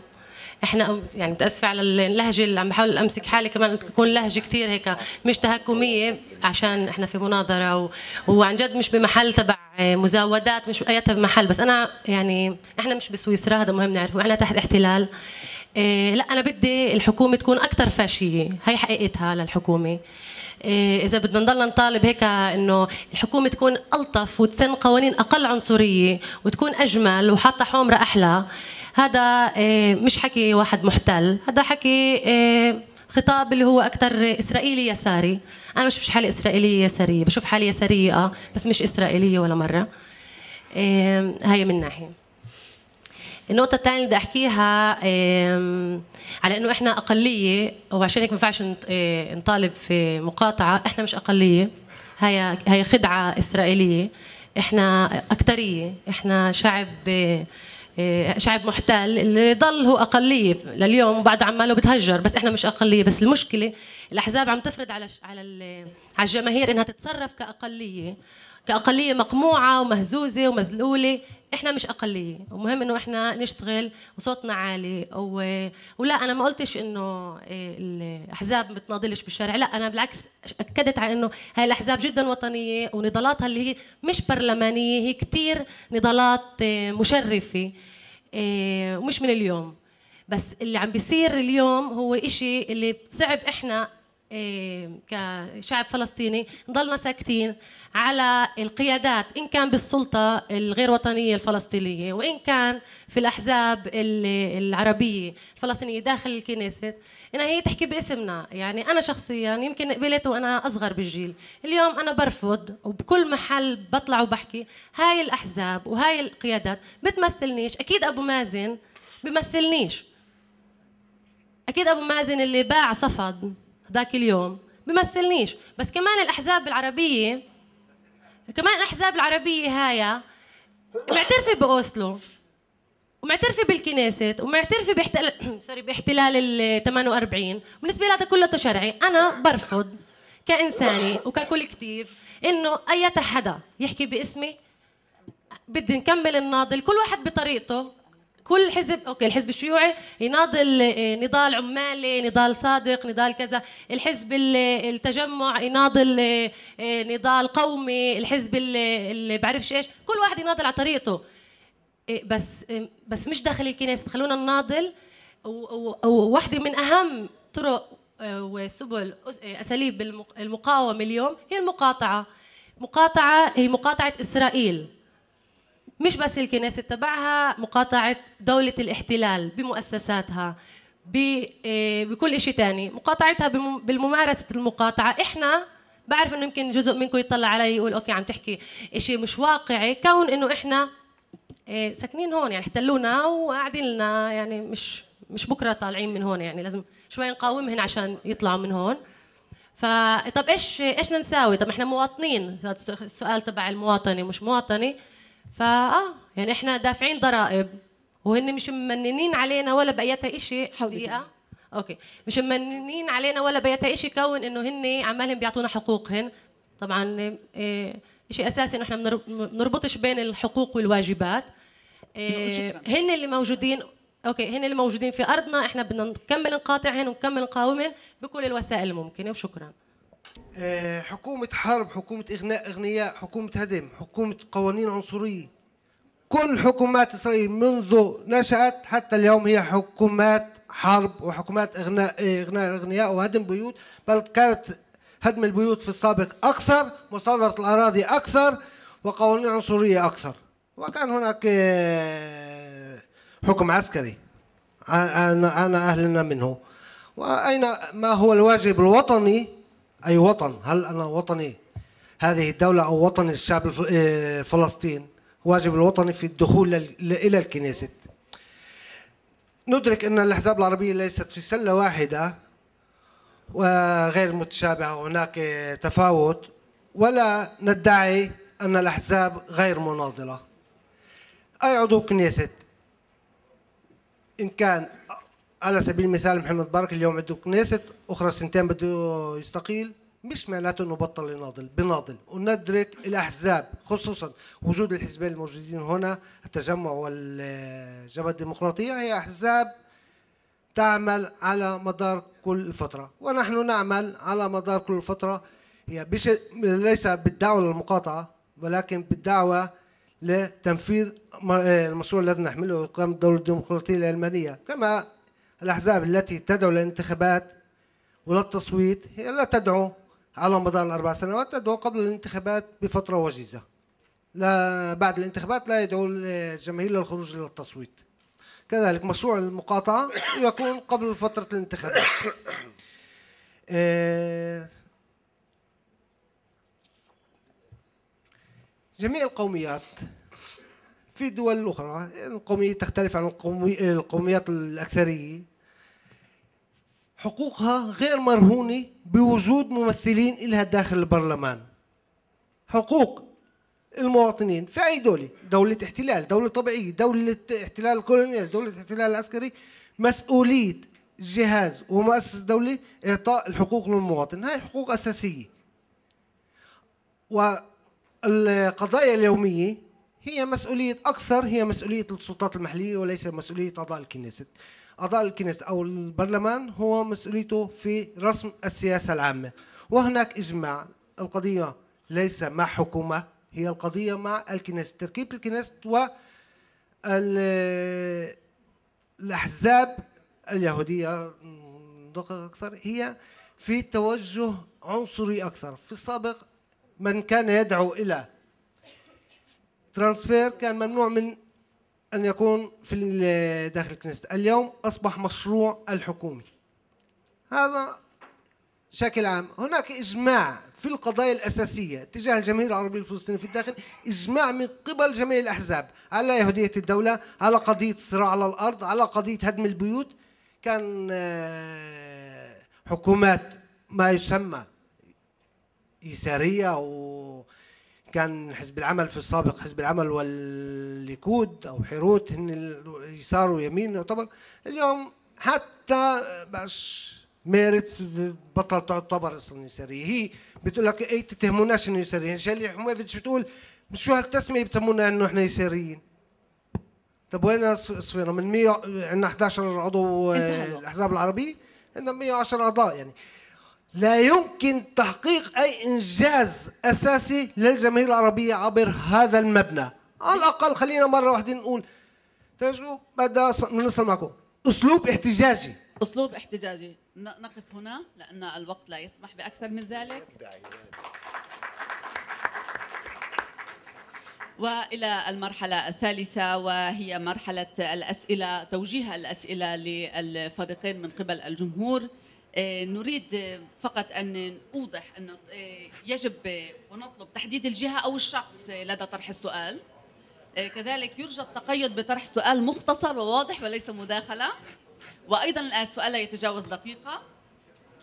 احنا يعني متاسفه على اللهجه اللي عم بحاول امسك حالي كمان تكون لهجه كثير هيك مش تهكميه، عشان احنا في مناظره وعن جد مش بمحل تبع مزاودات، مش ايتها بمحل. بس انا يعني احنا مش بسويسرا، هذا مهم نعرفه، احنا تحت احتلال. لا أنا بدي الحكومة تكون أكثر فاشية، هي حقيقتها للحكومة. إذا بدنا نضل نطالب هيك إنه الحكومة تكون ألطف وتسن قوانين أقل عنصرية وتكون أجمل وحاطة حمرة أحلى، هذا مش حكي واحد محتل، هذا حكي خطاب اللي هو أكثر إسرائيلي يساري. أنا ما بشوفش حالي إسرائيلية يسارية، بشوف حالي يسارية بس مش إسرائيلية ولا مرة. هاي من ناحية. النقطة الثانية اللي بدي أحكيها على إنه إحنا أقلية، وعشان هيك ما ينفعش نطالب في مقاطعة. إحنا مش أقلية، هي خدعة إسرائيلية. إحنا أكترية، إحنا شعب محتل اللي ضل هو أقلية لليوم وبعد عماله بتهجر، بس إحنا مش أقلية. بس المشكلة الأحزاب عم تفرض على الجماهير إنها تتصرف كأقلية مقموعة ومهزوزة ومذلولة. إحنا مش أقلية، ومهم إنه إحنا نشتغل وصوتنا عالي. ولا أنا ما قلتش إنه الأحزاب بتناضلش بالشارع، لا أنا بالعكس أكدت على إنه هاي الأحزاب جدا وطنية، ونضالاتها اللي هي مش برلمانية هي كتير نضالات مشرفة ومش من اليوم. بس اللي عم بيصير اليوم هو إشي اللي صعب إحنا كشعب فلسطيني نضلنا ساكتين على القيادات، إن كان بالسلطة الغير وطنية الفلسطينية وإن كان في الأحزاب العربية الفلسطينية داخل الكنيست، إنها هي تحكي باسمنا. يعني أنا شخصيا يمكن قبلت وأنا أصغر بالجيل، اليوم أنا برفض وبكل محل بطلع وبحكي هاي الأحزاب وهاي القيادات بتمثلنيش. أكيد أبو مازن بمثلنيش، أكيد أبو مازن اللي باع صفد ذاك اليوم بمثلنيش، بس كمان الأحزاب العربية، كمان الأحزاب العربية هاي معترفة بأوسلو ومعترفة بالكنيست ومعترفة باحتلال 48، بالنسبة لها كله تشرعي. أنا برفض كإنساني وككولكتيف إنه أي حدا يحكي باسمي. بدي نكمل الناضل كل واحد بطريقته، كل حزب، اوكي الحزب الشيوعي يناضل نضال عمالي، نضال صادق، نضال كذا، الحزب التجمع يناضل نضال قومي، الحزب اللي بعرفش ايش، كل واحد يناضل على طريقته. بس مش داخل الكنيست، خلونا نناضل. وواحدة من اهم طرق وسبل اساليب المقاومة اليوم هي المقاطعة. مقاطعة هي مقاطعة اسرائيل، مش بس الكنيست تبعها، مقاطعة دولة الاحتلال بمؤسساتها بكل شيء تاني، مقاطعتها بالممارسة المقاطعة. إحنا بعرف إنه يمكن جزء منكم يطلع علي يقول أوكي عم تحكي شيء مش واقعي، كون إنه إحنا ساكنين هون، يعني احتلونا وقاعدين لنا، يعني مش بكرة طالعين من هون، يعني لازم شوي نقاومهن عشان يطلعوا من هون. فطب إيش بدنا نساوي؟ طب إحنا مواطنين، السؤال تبع المواطنة مش مواطنة. يعني احنا دافعين ضرائب وهن مش ممننين علينا ولا بأيتها شيء. حقيقة اوكي مش ممننين علينا ولا بأيتها شيء، كون انه هن عمالهم بيعطونا حقوقهن. طبعا شيء اساسي انه احنا بنربطش بين الحقوق والواجبات. هن اللي موجودين، اوكي هن اللي موجودين في ارضنا، احنا بدنا نكمل نقاطعهن ونكمل نقاومهن بكل الوسائل الممكنة. وشكرا. حكومة حرب، حكومة إغناء أغنياء، حكومة هدم، حكومة قوانين عنصرية، كل حكومات إسرائيل منذ نشأت حتى اليوم هي حكومات حرب وحكومات إغناء أغنياء وهدم بيوت. بل كانت هدم البيوت في السابق أكثر، مصادرة الأراضي أكثر، وقوانين عنصرية أكثر، وكان هناك حكم عسكري. أنا أهلنا منه. وأين ما هو الواجب الوطني؟ أي وطن؟ هل أنا وطني هذه الدولة أو وطني الشعب فلسطين؟ واجب الوطني في الدخول إلى الكنيست. ندرك أن الأحزاب العربية ليست في سلة واحدة وغير متشابهة، هناك تفاوت، ولا ندعي أن الأحزاب غير مناضلة. أي عضو كنيست إن كان على سبيل المثال محمد برك اليوم عنده كنيست، أخرى سنتين بده يستقيل، مش معناته إنه بطل يناضل، بناضل. وندرك الأحزاب خصوصا وجود الحزبين الموجودين هنا التجمع والجبهة الديمقراطية، هي أحزاب تعمل على مدار كل الفترة، ونحن نعمل على مدار كل الفترة. هي ليس بالدعوة للمقاطعة، ولكن بالدعوة لتنفيذ المشروع الذي نحمله إقامة الدولة الديمقراطية العلمانية. كما الأحزاب التي تدعو للانتخابات وللتصويت هي لا تدعو على مدار ال4 سنوات، تدعو قبل الانتخابات بفترة وجيزة، لا بعد الانتخابات لا يدعو الجماهير للخروج للتصويت. كذلك مشروع المقاطعة يكون قبل فترة الانتخابات. جميع القوميات في دول أخرى، القومية تختلف عن القوميات الأكثرية، حقوقها غير مرهونة بوجود ممثلين لها داخل البرلمان. حقوق المواطنين في أي دولة، دولة احتلال، دولة طبيعية، دولة احتلال كولونيال، دولة احتلال عسكري، مسؤولية جهاز ومؤسسة دولة إعطاء الحقوق للمواطن، هاي حقوق أساسية. والقضايا اليومية هي مسؤولية أكثر، هي مسؤولية السلطات المحلية وليس مسؤولية أعضاء الكنيست. أعضاء الكنيست أو البرلمان هو مسؤوليته في رسم السياسة العامة، وهناك إجماع. القضية ليس مع حكومة، هي القضية مع الكنيست، تركيب الكنيست والأحزاب اليهودية أكثر هي في توجه عنصري أكثر. في السابق من كان يدعو إلى ترانسفير كان ممنوع من أن يكون في داخل الكنيست، اليوم أصبح مشروع الحكومي. هذا بشكل عام. هناك إجماع في القضايا الأساسية تجاه الجماهير العربية الفلسطينية في الداخل، إجماع من قبل جميع الأحزاب على يهودية الدولة، على قضية الصراع على الأرض، على قضية هدم البيوت. كان حكومات ما يسمى يسارية، وكان حزب العمل في السابق، حزب العمل والليكود أو حيروت هن يسار ويمين يعتبر. اليوم حتى باش ميرتس بطل تعتبر اصلا يساريه، هي بتقول لك اي تتهموناش انه يساريين. شالي حميفيتش بتقول شو هالتسميه بتسمونا انه احنا يساريين؟ طب وين صفينا؟ من 100 عندنا 11 عضو الاحزاب العربيه، عندنا 110 اعضاء. يعني لا يمكن تحقيق اي انجاز اساسي للجماهير العربيه عبر هذا المبنى. على الاقل خلينا مره واحده نقول شو بدنا نصل معكم اسلوب احتجاجي. اسلوب احتجاجي. نقف هنا لأن الوقت لا يسمح بأكثر من ذلك. وإلى المرحلة الثالثة وهي مرحلة الأسئلة، توجيه الأسئلة للفريقين من قبل الجمهور. نريد فقط أن أوضح أنه يجب ونطلب تحديد الجهة أو الشخص لدى طرح السؤال. كذلك يرجى التقيد بطرح سؤال مختصر وواضح وليس مداخلة، وأيضاً السؤال لا يتجاوز دقيقة،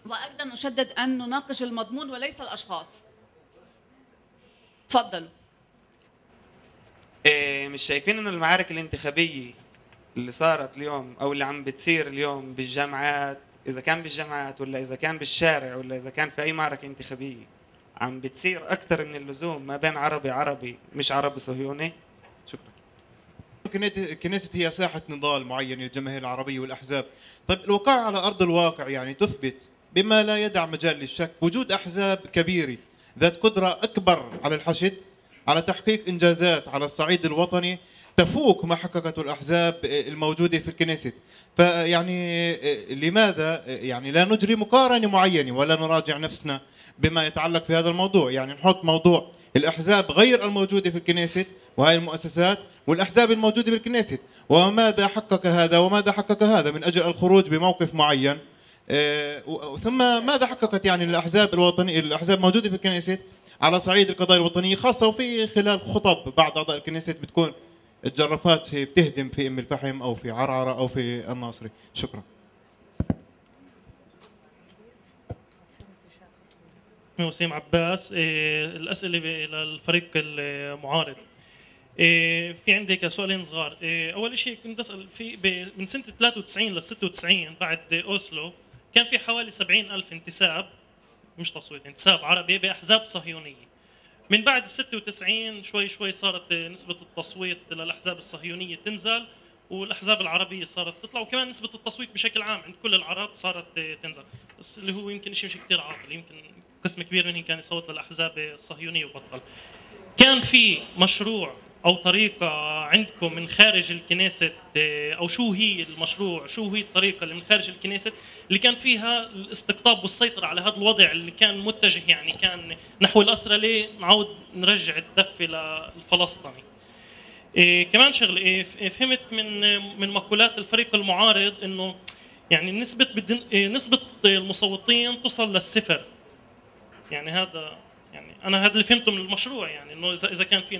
وأيضاً نشدد أن نناقش المضمون وليس الأشخاص. تفضلوا. مش شايفين أن المعارك الانتخابية اللي صارت اليوم أو اللي عم بتصير اليوم بالجامعات، إذا كان بالجامعات ولا إذا كان بالشارع ولا إذا كان في أي معركة انتخابية، عم بتصير أكثر من اللزوم ما بين عربي عربي مش عربي صهيوني؟ الكنيست هي ساحة نضال معين للجماهير العربية والأحزاب. طيب الواقع على أرض الواقع يعني تثبت بما لا يدع مجال للشك وجود أحزاب كبيرة ذات قدرة أكبر على الحشد على تحقيق إنجازات على الصعيد الوطني تفوق ما حققته الأحزاب الموجودة في الكنيست. فيعني لماذا يعني لا نجري مقارنة معينة ولا نراجع نفسنا بما يتعلق في هذا الموضوع؟ يعني نحط موضوع الأحزاب غير الموجودة في الكنيست وهي المؤسسات والأحزاب الموجودة بالكنيست، وماذا حقق هذا وماذا حقق هذا من أجل الخروج بموقف معين، ثم ماذا حققت يعني الأحزاب الوطنية الأحزاب الموجودة في الكنيست على صعيد القضايا الوطنية، خاصة وفي خلال خطب بعض أعضاء الكنيست بتكون الجرافات في بتهدم في أم الفحم أو في عرعرة أو في الناصري. شكرا. وسيم عباس. الأسئلة للفريق المعارض. في عندي كسؤالين صغار. اول شيء كنت اسال في من سنه 93 ل 96 بعد اوسلو كان في حوالي 70,000 انتساب، مش تصويت، انتساب عربي باحزاب صهيونيه. من بعد 96 شوي شوي صارت نسبه التصويت للاحزاب الصهيونيه تنزل والاحزاب العربيه صارت تطلع، وكمان نسبه التصويت بشكل عام عند كل العرب صارت تنزل، بس اللي هو يمكن شيء مش كثير عاقل، يمكن قسم كبير منهم كان يصوت للاحزاب الصهيونيه وبطل. كان في مشروع أو طريقة عندكم من خارج الكنيست، أو شو هي المشروع، شو هي الطريقة اللي من خارج الكنيست اللي كان فيها الاستقطاب والسيطرة على هذا الوضع اللي كان متجه يعني كان نحو الأسرة لنعود نرجع الدفة للفلسطيني؟ كمان شغلة، فهمت من مقولات الفريق المعارض إنه يعني نسبة المصوتين تصل للصفر. يعني هذا يعني أنا هذا اللي فهمته من المشروع، يعني إنه إذا كان في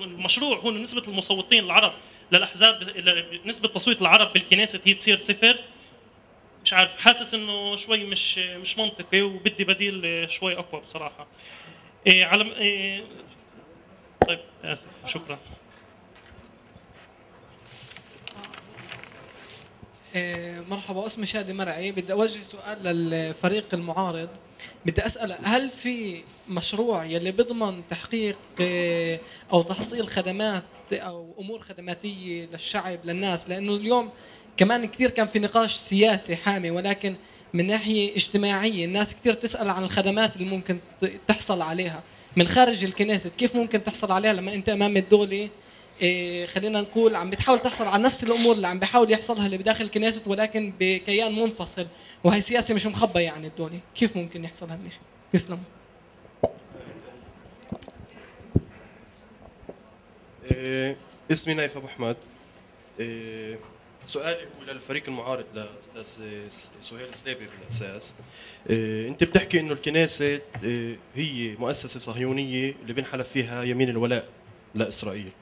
المشروع هو نسبة المصوتين العرب للأحزاب، نسبة تصويت العرب بالكنيست هي تصير صفر. مش عارف، حاسس إنه شوي مش منطقي وبدي بديل شوي أقوى بصراحة. طيب آسف، شكرا. مرحبا، اسمي شادي مرعي. بدي أوجه سؤال للفريق المعارض. بدي أسأل، هل في مشروع يلي بضمن تحقيق أو تحصيل خدمات أو أمور خدماتية للشعب للناس؟ لأنه اليوم كمان كثير كان في نقاش سياسي حامي، ولكن من ناحية اجتماعية الناس كثير تسأل عن الخدمات اللي ممكن تحصل عليها من خارج الكنيست. كيف ممكن تحصل عليها لما أنت أمام الدولة خلينا نقول عم بتحاول تحصل على نفس الامور اللي عم بيحاول يحصلها اللي بداخل الكنيست ولكن بكيان منفصل، وهي سياسه مش مخبى يعني الدولة، كيف ممكن يحصل هالشيء؟ يسلم. اسمي نايف ابو احمد. سؤالي هو للفريق المعارض للاستاذ سهيل صليبي بالاساس. انت بتحكي انه الكنيست هي مؤسسه صهيونيه اللي بنحلف فيها يمين الولاء لاسرائيل.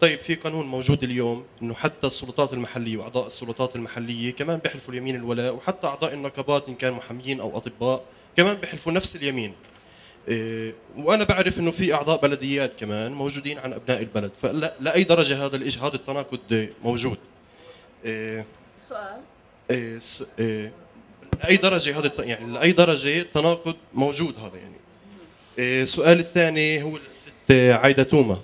طيب في قانون موجود اليوم انه حتى السلطات المحليه واعضاء السلطات المحليه كمان بيحلفوا اليمين الولاء، وحتى اعضاء النقابات ان كانوا محامين او اطباء كمان بيحلفوا نفس اليمين. وانا بعرف انه في اعضاء بلديات كمان موجودين عن ابناء البلد، فلا لاي درجه هذا هذا التناقض موجود؟ سؤال لاي درجه هذا يعني لاي درجه التناقض موجود هذا يعني؟ السؤال الثاني هو للست عايدة توما.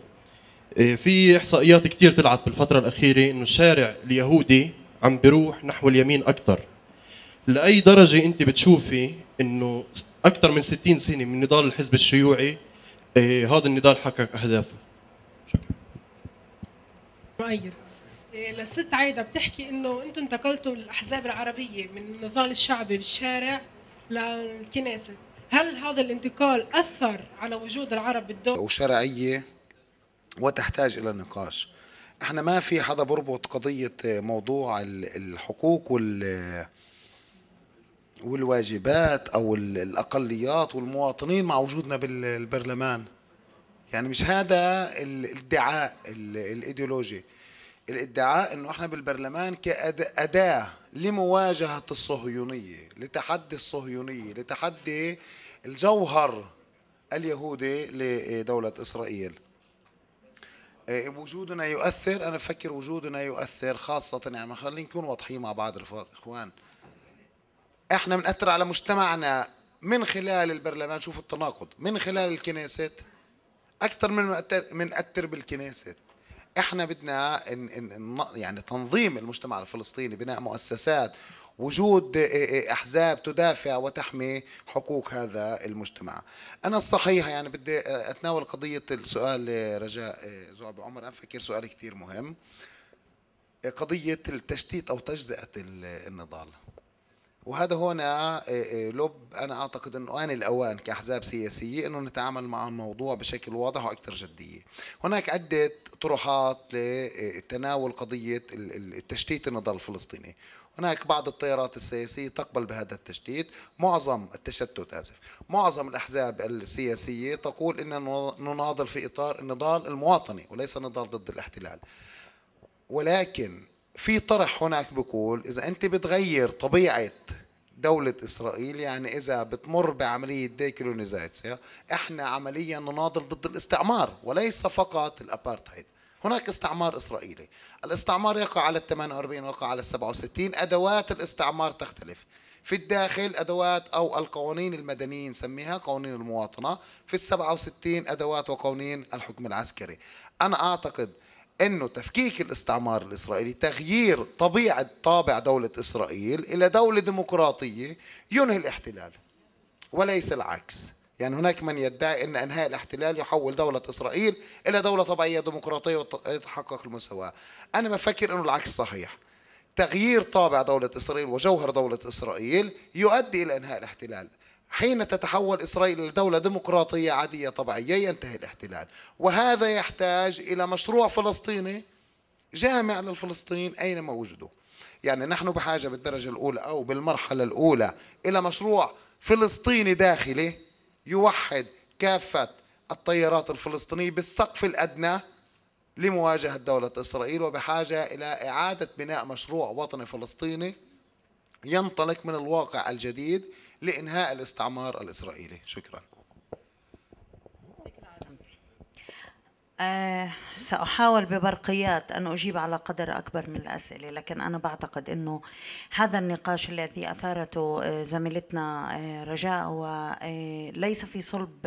في احصائيات كثير طلعت بالفتره الاخيره انه الشارع اليهودي عم بيروح نحو اليمين اكثر. لاي درجه انت بتشوفي انه اكثر من 60 سنه من نضال الحزب الشيوعي هذا النضال حقق اهدافه؟ شكرا. للست عايده بتحكي انه انتم انتقلتوا الاحزاب العربيه من النضال الشعبي بالشارع للكنيست، هل هذا الانتقال اثر على وجود العرب بالدوله؟ وشرعيه وتحتاج الى نقاش. احنا ما في حدا بربط قضيه موضوع الحقوق والواجبات او الاقليات والمواطنين مع وجودنا بالبرلمان. يعني مش هذا الادعاء الايديولوجي. الادعاء انه احنا بالبرلمان كأداة لمواجهة الصهيونية، لتحدي الصهيونية، لتحدي الجوهر اليهودي لدولة اسرائيل. وجودنا يؤثر، انا بفكر وجودنا يؤثر، خاصة يعني خلينا نكون واضحين مع بعض الاخوان. احنا بنأثر على مجتمعنا من خلال البرلمان، شوفوا التناقض، من خلال الكنيست اكثر من أثر بالكنيست. احنا بدنا يعني تنظيم المجتمع الفلسطيني، بناء مؤسسات، وجود احزاب تدافع وتحمي حقوق هذا المجتمع. انا الصحيح يعني بدي اتناول قضيه السؤال رجاء زعبي عمر، انا بفكر سؤال كثير مهم. قضيه التشتيت او تجزئه النضال. وهذا هنا لب انا اعتقد انه ان الاوان كاحزاب سياسيه انه نتعامل مع الموضوع بشكل واضح واكثر جديه. هناك عده طروحات لتناول قضيه التشتيت النضال الفلسطيني. هناك بعض التيارات السياسيه تقبل بهذا التشتيت، معظم التشتت اسف، معظم الاحزاب السياسيه تقول ان نناضل في اطار النضال المواطني وليس النضال ضد الاحتلال. ولكن في طرح هناك بقول إذا أنت بتغير طبيعة دولة إسرائيل، يعني إذا بتمر بعملية ديكولونيزاسيا، إحنا عمليا نناضل ضد الاستعمار وليس فقط الأبارتهايد. هناك استعمار إسرائيلي، الاستعمار يقع على 48 ويقع على 67، أدوات الاستعمار تختلف. في الداخل أدوات أو القوانين المدنية نسميها قوانين المواطنة، في 67 أدوات وقوانين الحكم العسكري. أنا أعتقد انه تفكيك الاستعمار الاسرائيلي، تغيير طبيعه طابع دوله اسرائيل الى دوله ديمقراطيه ينهي الاحتلال وليس العكس. يعني هناك من يدعي ان انهاء الاحتلال يحول دوله اسرائيل الى دوله طبيعيه ديمقراطيه ويتحقق المساواه. انا بفكر انه العكس صحيح. تغيير طابع دوله اسرائيل وجوهر دوله اسرائيل يؤدي الى انهاء الاحتلال. حين تتحول إسرائيل إلى دولة ديمقراطية عادية طبيعية ينتهي الاحتلال، وهذا يحتاج إلى مشروع فلسطيني جامع للفلسطينيين أينما وجدوا. يعني نحن بحاجة بالدرجة الأولى أو بالمرحلة الأولى إلى مشروع فلسطيني داخلي يوحد كافة التيارات الفلسطينية بالسقف الأدنى لمواجهة دولة إسرائيل، وبحاجة إلى إعادة بناء مشروع وطني فلسطيني ينطلق من الواقع الجديد لإنهاء الاستعمار الإسرائيلي. شكرا. سأحاول ببرقيات أن أجيب على قدر أكبر من الأسئلة، لكن أنا بعتقد أنه هذا النقاش الذي أثارته زميلتنا رجاء وليس في صلب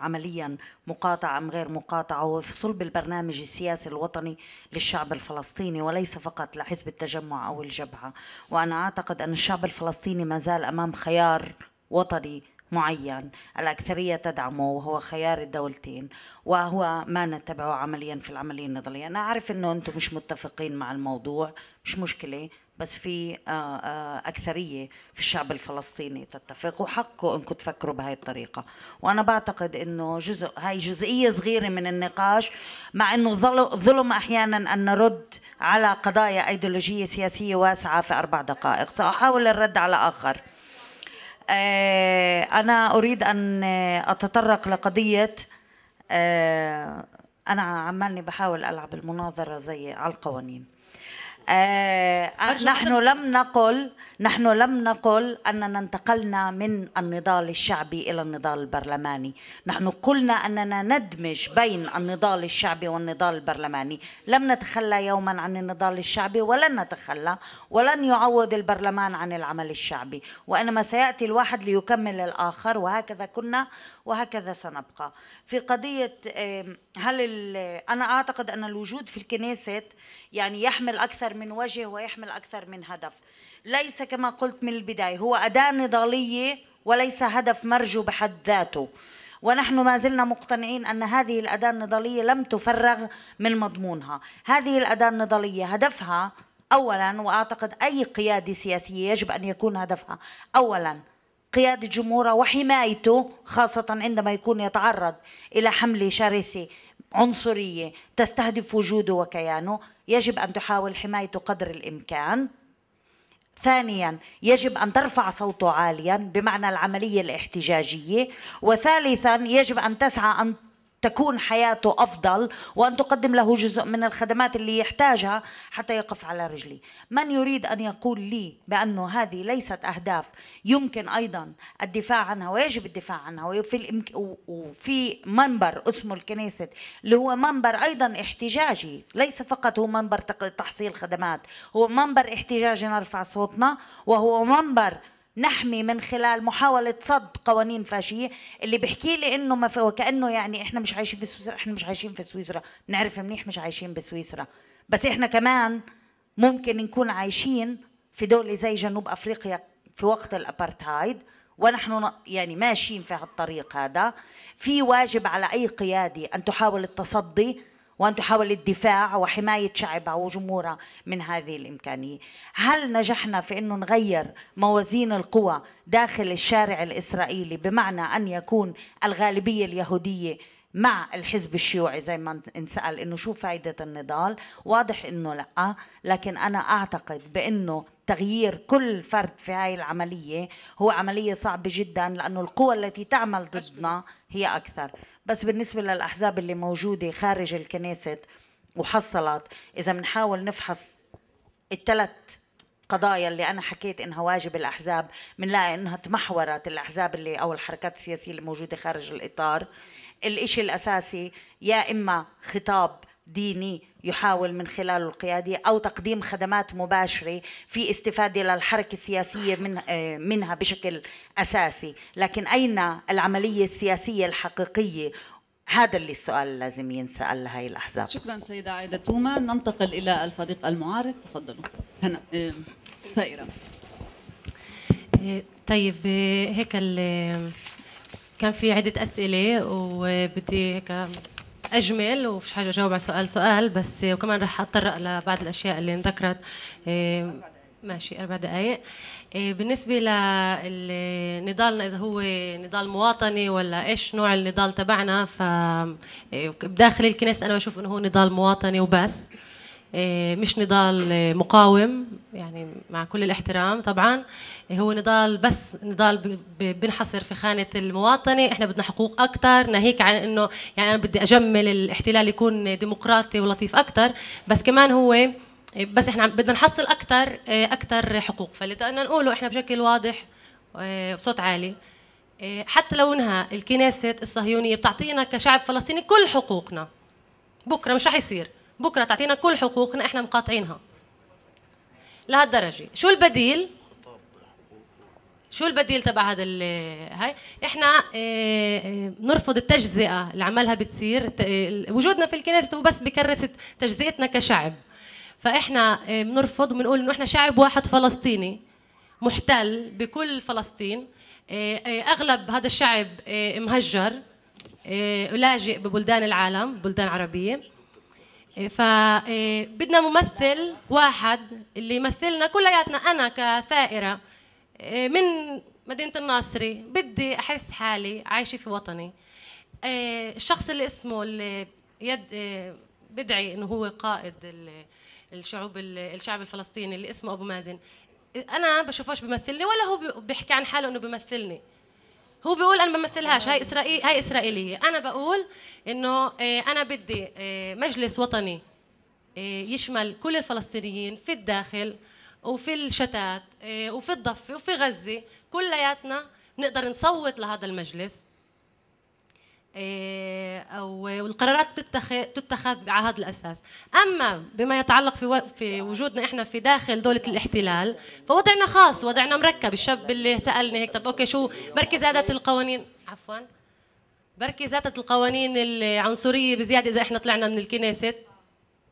عمليا مقاطعة أم غير مقاطعة، وفي صلب البرنامج السياسي الوطني للشعب الفلسطيني وليس فقط لحزب التجمع أو الجبهة. وأنا أعتقد أن الشعب الفلسطيني ما زال أمام خيار وطني معين الأكثرية تدعمه وهو خيار الدولتين، وهو ما نتبعه عمليا في العملية النضالية. أنا أعرف أنه أنتم مش متفقين مع الموضوع، مش مشكلة، بس في أكثرية في الشعب الفلسطيني تتفق، وحقه أنكم تفكروا بهاي الطريقة. وأنا بعتقد أنه هاي جزئية صغيرة من النقاش، مع أنه ظلم أحيانا أن نرد على قضايا أيديولوجية سياسية واسعة في 4 دقائق. سأحاول الرد على آخر. أنا أريد أن أتطرق لقضية، أنا عمالني بحاول ألعب المناظرة زي على القوانين. نحن لم نقل أننا انتقلنا من النضال الشعبي إلى النضال البرلماني. نحن قلنا أننا ندمج بين النضال الشعبي والنضال البرلماني. لم نتخلى يوما عن النضال الشعبي، ولن نتخلى، ولن يعوض البرلمان عن العمل الشعبي، وإنما سيأتي الواحد ليكمل الآخر، وهكذا كنا وهكذا سنبقى. في قضية أنا أعتقد أن الوجود في الكنيست يعني يحمل أكثر من وجه ويحمل أكثر من هدف. ليس كما قلت من البداية هو أداة نضالية وليس هدف مرجو بحد ذاته، ونحن ما زلنا مقتنعين أن هذه الأداة النضالية لم تفرغ من مضمونها. هذه الأداة النضالية هدفها أولا، وأعتقد أي قيادة سياسية يجب أن يكون هدفها أولا قيادة جمهوره وحمايته، خاصة عندما يكون يتعرض إلى حملة شرسة عنصرية تستهدف وجوده وكيانه، يجب أن تحاول حمايته قدر الإمكان. ثانياً يجب أن ترفع صوته عالياً بمعنى العملية الاحتجاجية. وثالثاً يجب أن تسعى أن تكون حياته أفضل وأن تقدم له جزء من الخدمات اللي يحتاجها حتى يقف على رجلي. من يريد أن يقول لي بأنه هذه ليست أهداف يمكن أيضاً الدفاع عنها ويجب الدفاع عنها، وفي منبر اسمه الكنيست اللي هو منبر أيضاً احتجاجي، ليس فقط هو منبر تحصيل خدمات، هو منبر احتجاجي نرفع صوتنا، وهو منبر نحمي من خلال محاولة صد قوانين فاشية. اللي بحكي لي إنه وكأنه يعني إحنا مش عايشين في سويسرا، إحنا مش عايشين في سويسرا، نعرف منيح مش عايشين بسويسرا، بس إحنا كمان ممكن نكون عايشين في دولة زي جنوب أفريقيا في وقت الأبارتهايد، ونحن يعني ماشيين في هالطريق هذا. في واجب على أي قيادي أن تحاول التصدي وأن تحاول الدفاع وحماية شعبها وجمهورها من هذه الإمكانية. هل نجحنا في أنه نغير موازين القوى داخل الشارع الإسرائيلي، بمعنى أن يكون الغالبية اليهودية مع الحزب الشيوعي زي ما انسأل أنه شو فائدة النضال؟ واضح أنه لا. لكن أنا أعتقد بأنه تغيير كل فرد في هاي العملية هو عملية صعبة جدا، لأنه القوى التي تعمل ضدنا هي أكثر. بس بالنسبة للأحزاب اللي موجودة خارج الكنيست وحصلت، إذا بنحاول نفحص الثلاث قضايا اللي أنا حكيت إنها واجب الأحزاب، بنلاقي إنها تمحورت الأحزاب اللي أو الحركات السياسية اللي موجودة خارج الإطار. الإشي الأساسي يا إما خطاب ديني يحاول من خلاله القيادي، أو تقديم خدمات مباشرة في استفادة للحركة السياسية منها بشكل أساسي. لكن أين العملية السياسية الحقيقية؟ هذا اللي السؤال لازم ينسأل لهي الأحزاب. شكرا سيدة عايدة توما. ننتقل إلى الفريق المعارض، تفضلوا. هنا ثائرة. طيب هيك كان في عدة أسئلة وبدي هيك أجمل ومش حاجة أجاوب على سؤال سؤال بس، وكمان رح أتطرق لبعض الأشياء اللي انذكرت. ماشي 4 دقائق. بالنسبة لنضالنا إذا هو نضال مواطني ولا إيش نوع النضال تبعنا، فداخل الكنيست أنا بشوف إنه هو نضال مواطني وبس، مش نضال مقاوم، يعني مع كل الاحترام طبعا. هو نضال بس نضال بنحصر في خانة المواطنة، احنا بدنا حقوق اكثر، ناهيك عن انه يعني انا بدي اجمل الاحتلال يكون ديمقراطي ولطيف اكثر، بس كمان هو بس احنا بدنا نحصل اكثر حقوق. فاللي بدنا نقوله احنا بشكل واضح وبصوت عالي، حتى لو انها الكنيست الصهيونية بتعطينا كشعب فلسطيني كل حقوقنا، بكره مش رح يصير، بكره تعطينا كل حقوقنا، احنا مقاطعينها لهالدرجه. شو البديل؟ شو البديل تبع هذا هاي؟ احنا بنرفض التجزئه اللي عملها بتصير. وجودنا في الكنيست هو بس بكرس تجزئتنا كشعب، فاحنا بنرفض وبنقول انه احنا شعب واحد فلسطيني محتل بكل فلسطين، أغلب هذا الشعب مهجر لاجئ ببلدان العالم، بلدان عربية، فبدنا ممثل واحد اللي يمثلنا كلياتنا. أنا كثائرة من مدينة الناصري بدي أحس حالي عايشة في وطني. الشخص اللي اسمه اللي بدعي إنه هو قائد الشعب الفلسطيني اللي اسمه أبو مازن، أنا بشوفوش بيمثلني ولا هو بيحكي عن حاله إنه بيمثلني. هو بيقول أنا ما بمثلهاش، هاي إسرائيل، هاي إسرائيلية. أنا بقول إنه أنا بدي مجلس وطني يشمل كل الفلسطينيين في الداخل وفي الشتات وفي الضفة وفي غزة، كلياتنا نقدر نصوت لهذا المجلس والقرارات تتخذ على هذا الأساس. أما بما يتعلق في وجودنا إحنا في داخل دولة الاحتلال فوضعنا خاص، وضعنا مركب. الشاب اللي سألني هيك طب أوكي شو مركزات القوانين، عفوا، مركزات القوانين العنصرية بزيادة إذا إحنا طلعنا من الكنيست؟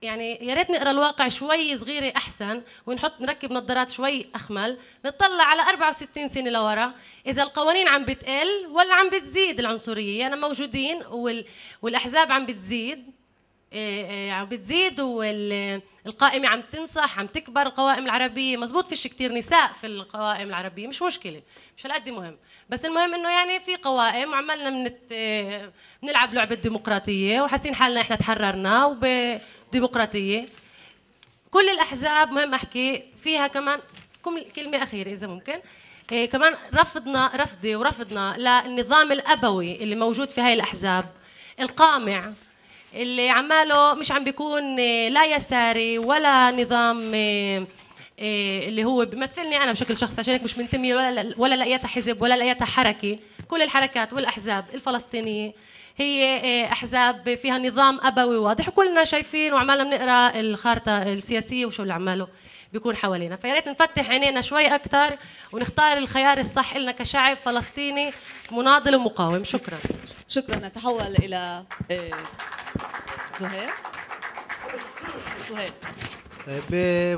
يعني يا ريت نقرا الواقع شوي صغيرة أحسن، ونحط نركب نظارات شوي أخمل، نطلع على 64 سنة لورا، إذا القوانين عم بتقل ولا عم بتزيد العنصرية. يعني موجودين والأحزاب عم بتزيد، عم بتزيد، والقائمة عم تنصح، عم تكبر القوائم العربية. مزبوط فيش كتير نساء في القوائم العربية، مش مشكلة، مش هالقد مهم، بس المهم إنه يعني في قوائم، وعملنا بنلعب لعبة ديمقراطية وحاسين حالنا إحنا تحررنا ديمقراطية. كل الأحزاب مهم أحكي فيها كمان كلمة أخيرة إذا ممكن. كمان رفضنا للنظام الأبوي اللي موجود في هاي الأحزاب، القامع اللي عماله مش عم بيكون لا يساري ولا نظام اللي هو بيمثلني أنا بشكل شخصي، عشان هيك مش منتمي ولا لقيتها حزب ولا لقيتها حركة. كل الحركات والأحزاب الفلسطينية هي أحزاب فيها نظام أبوي واضح، وكلنا شايفين وعمالنا بنقرأ الخارطة السياسية وشو اللي عماله بيكون حوالينا. فيا ريت نفتح عينينا شوي أكثر ونختار الخيار الصح لنا كشعب فلسطيني مناضل ومقاوم. شكرا. شكرا. نتحول إلى زهير. زهير،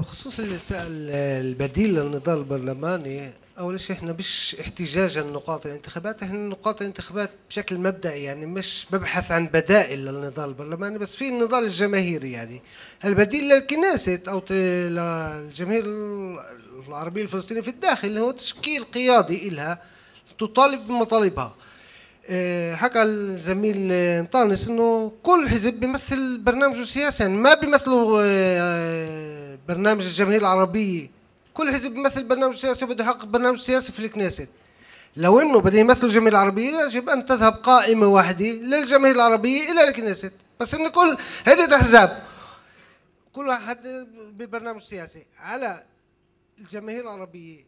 بخصوص اللي سأل البديل للنضال البرلماني، أول شيء إحنا مش احتجاجا لنقاط الانتخابات، إحنا نقاط الانتخابات بشكل مبدئي، يعني مش ببحث عن بدائل للنضال البرلماني، بس في النضال الجماهيري. يعني البديل للكنيست أو للجماهير العربية الفلسطينية في الداخل هو تشكيل قيادي إلها تطالب بمطالبها. حكى الزميل مطانس إنه كل حزب بيمثل برنامجه السياسي، يعني ما بيمثلوا برنامج الجماهير العربية. كل حزب بيمثل برنامج سياسي وبده يحقق برنامج سياسي في الكنيست. لو انه بده يمثل الجماهير العربيه يجب ان تذهب قائمه واحده للجماهير العربيه الى الكنيست، بس انه كل هذه الاحزاب كل واحد ببرنامج سياسي. على الجماهير العربيه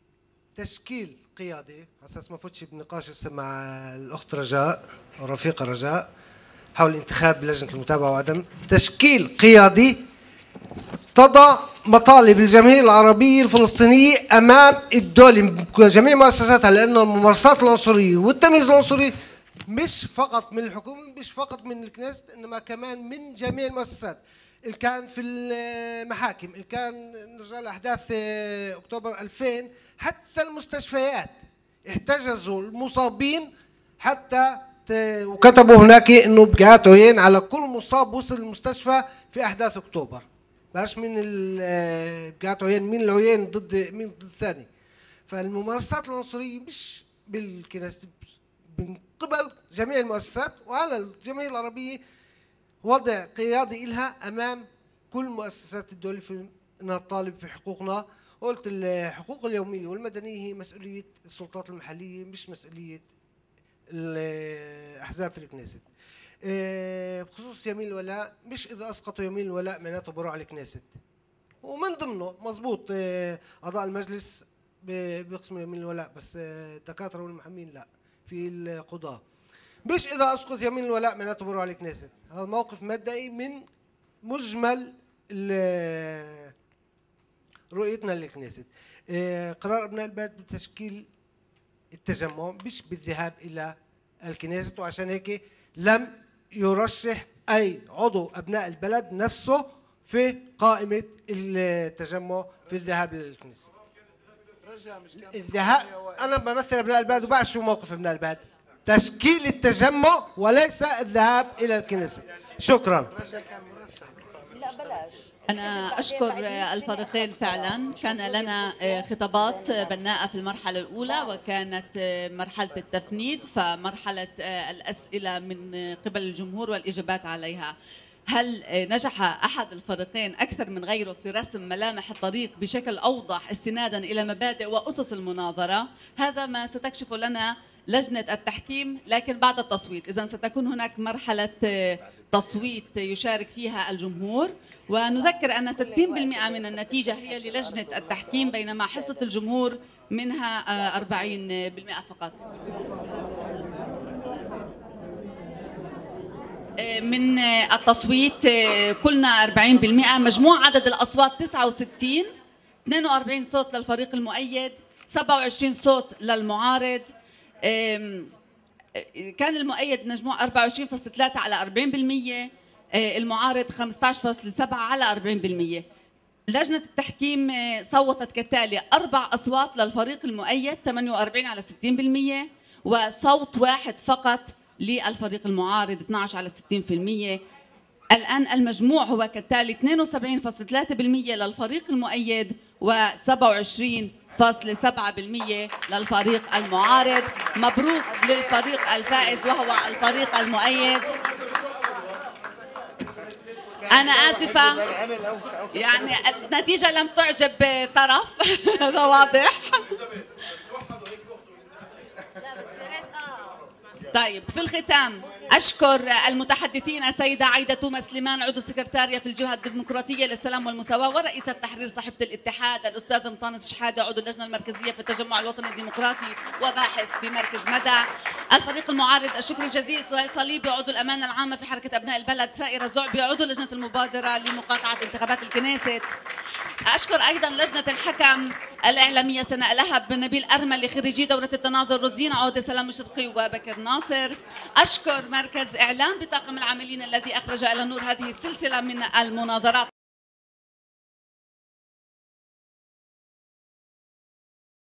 تشكيل قيادي، على اساس ما فوتش بنقاش هسه مع الاخت رجاء والرفيقه رجاء حول انتخاب لجنه المتابعه وعدم تشكيل قيادي تضع مطالب الجماهير العربية الفلسطينية أمام الدولة بجميع مؤسساتها، لأنه الممارسات العنصرية والتمييز العنصري مش فقط من الحكومة، مش فقط من الكنيست، إنما كمان من جميع المؤسسات، اللي كان في المحاكم، اللي كان نرجع لأحداث أكتوبر 2000، حتى المستشفيات احتجزوا المصابين حتى وكتبوا هناك إنه بقعات عيين على كل مصاب وصل المستشفى في أحداث أكتوبر. باش من بقعات عيان، من العيان ضد مين ضد الثاني. فالممارسات العنصريه مش بالكنيست، من قبل جميع المؤسسات، وعلى الجماهير العربيه وضع قيادي إلها امام كل مؤسسات الدوله في انها تطالب في حقوقنا. قلت الحقوق اليوميه والمدنيه هي مسؤوليه السلطات المحليه، مش مسؤوليه الاحزاب في الكنيست. بخصوص يمين الولاء، مش إذا أسقطوا يمين الولاء معناته بروح على الكنيست، ومن ضمنه مضبوط أعضاء المجلس بيقسموا يمين الولاء، بس الدكاترة والمحامين لا، في القضاة. مش إذا أسقط يمين الولاء معناته بروح على الكنيست. هذا موقف مبدئي من مجمل رؤيتنا للكنيست. قرار أبناء البلد بتشكيل التجمع مش بالذهاب إلى الكنيست، وعشان هيك لم يرشح أي عضو أبناء البلد نفسه في قائمة التجمع في الذهاب للكنيست. الذهاب. أنا بمثل أبناء البلد وبعرف شو موقف أبناء البلد. تشكيل التجمع وليس الذهاب إلى الكنيست. شكرا. أنا أشكر الفريقين فعلا، كان لنا خطابات بناءة في المرحلة الأولى وكانت مرحلة التفنيد، فمرحلة الأسئلة من قبل الجمهور والإجابات عليها. هل نجح أحد الفريقين أكثر من غيره في رسم ملامح الطريق بشكل أوضح استنادا إلى مبادئ وأسس المناظرة؟ هذا ما ستكشف لنا لجنة التحكيم لكن بعد التصويت، إذن ستكون هناك مرحلة تصويت يشارك فيها الجمهور، ونذكر أن 60% من النتيجة هي للجنة التحكيم بينما حصة الجمهور منها 40% فقط. من التصويت كلنا 40%، مجموع عدد الأصوات 69، 42 صوت للفريق المؤيد، 27 صوت للمعارض. كان المؤيد مجموع 24.3 على 40%، المعارض 15.7 على 40%. لجنة التحكيم صوتت كالتالي: 4 أصوات للفريق المؤيد 48 على 60%، وصوت واحد فقط للفريق المعارض 12 على 60%. الآن المجموع هو كالتالي: 72.3% للفريق المؤيد و27.7% للفريق المعارض. مبروك للفريق الفائز وهو الفريق المؤيد. أنا آسفة، يعني النتيجة لم تعجب طرف، هذا واضح. طيب، في الختام أشكر المتحدثين: السيدة عايدة توما سليمان، عضو سكرتارية في الجبهة الديمقراطية للسلام والمساواة ورئيسة تحرير صحيفة الاتحاد، الأستاذ مطانس شحاده، عضو اللجنة المركزية في التجمع الوطني الديمقراطي وباحث في مركز مدى، الفريق المعارض الشكر الجزيل: سهيل صليبي، عضو الأمانة العامة في حركة أبناء البلد، ثائرة زعبي، عضو لجنة المبادرة لمقاطعة انتخابات الكنيست. أشكر أيضا لجنة الحكم الإعلامية: سناء لهاب، نبيل أرملي، خريجي دورة التناظر، روزين عودة، سلام شرقي، وبكر ناصر. أشكر مركز إعلام بطاقم العاملين الذي أخرج إلى النور هذه السلسلة من المناظرات.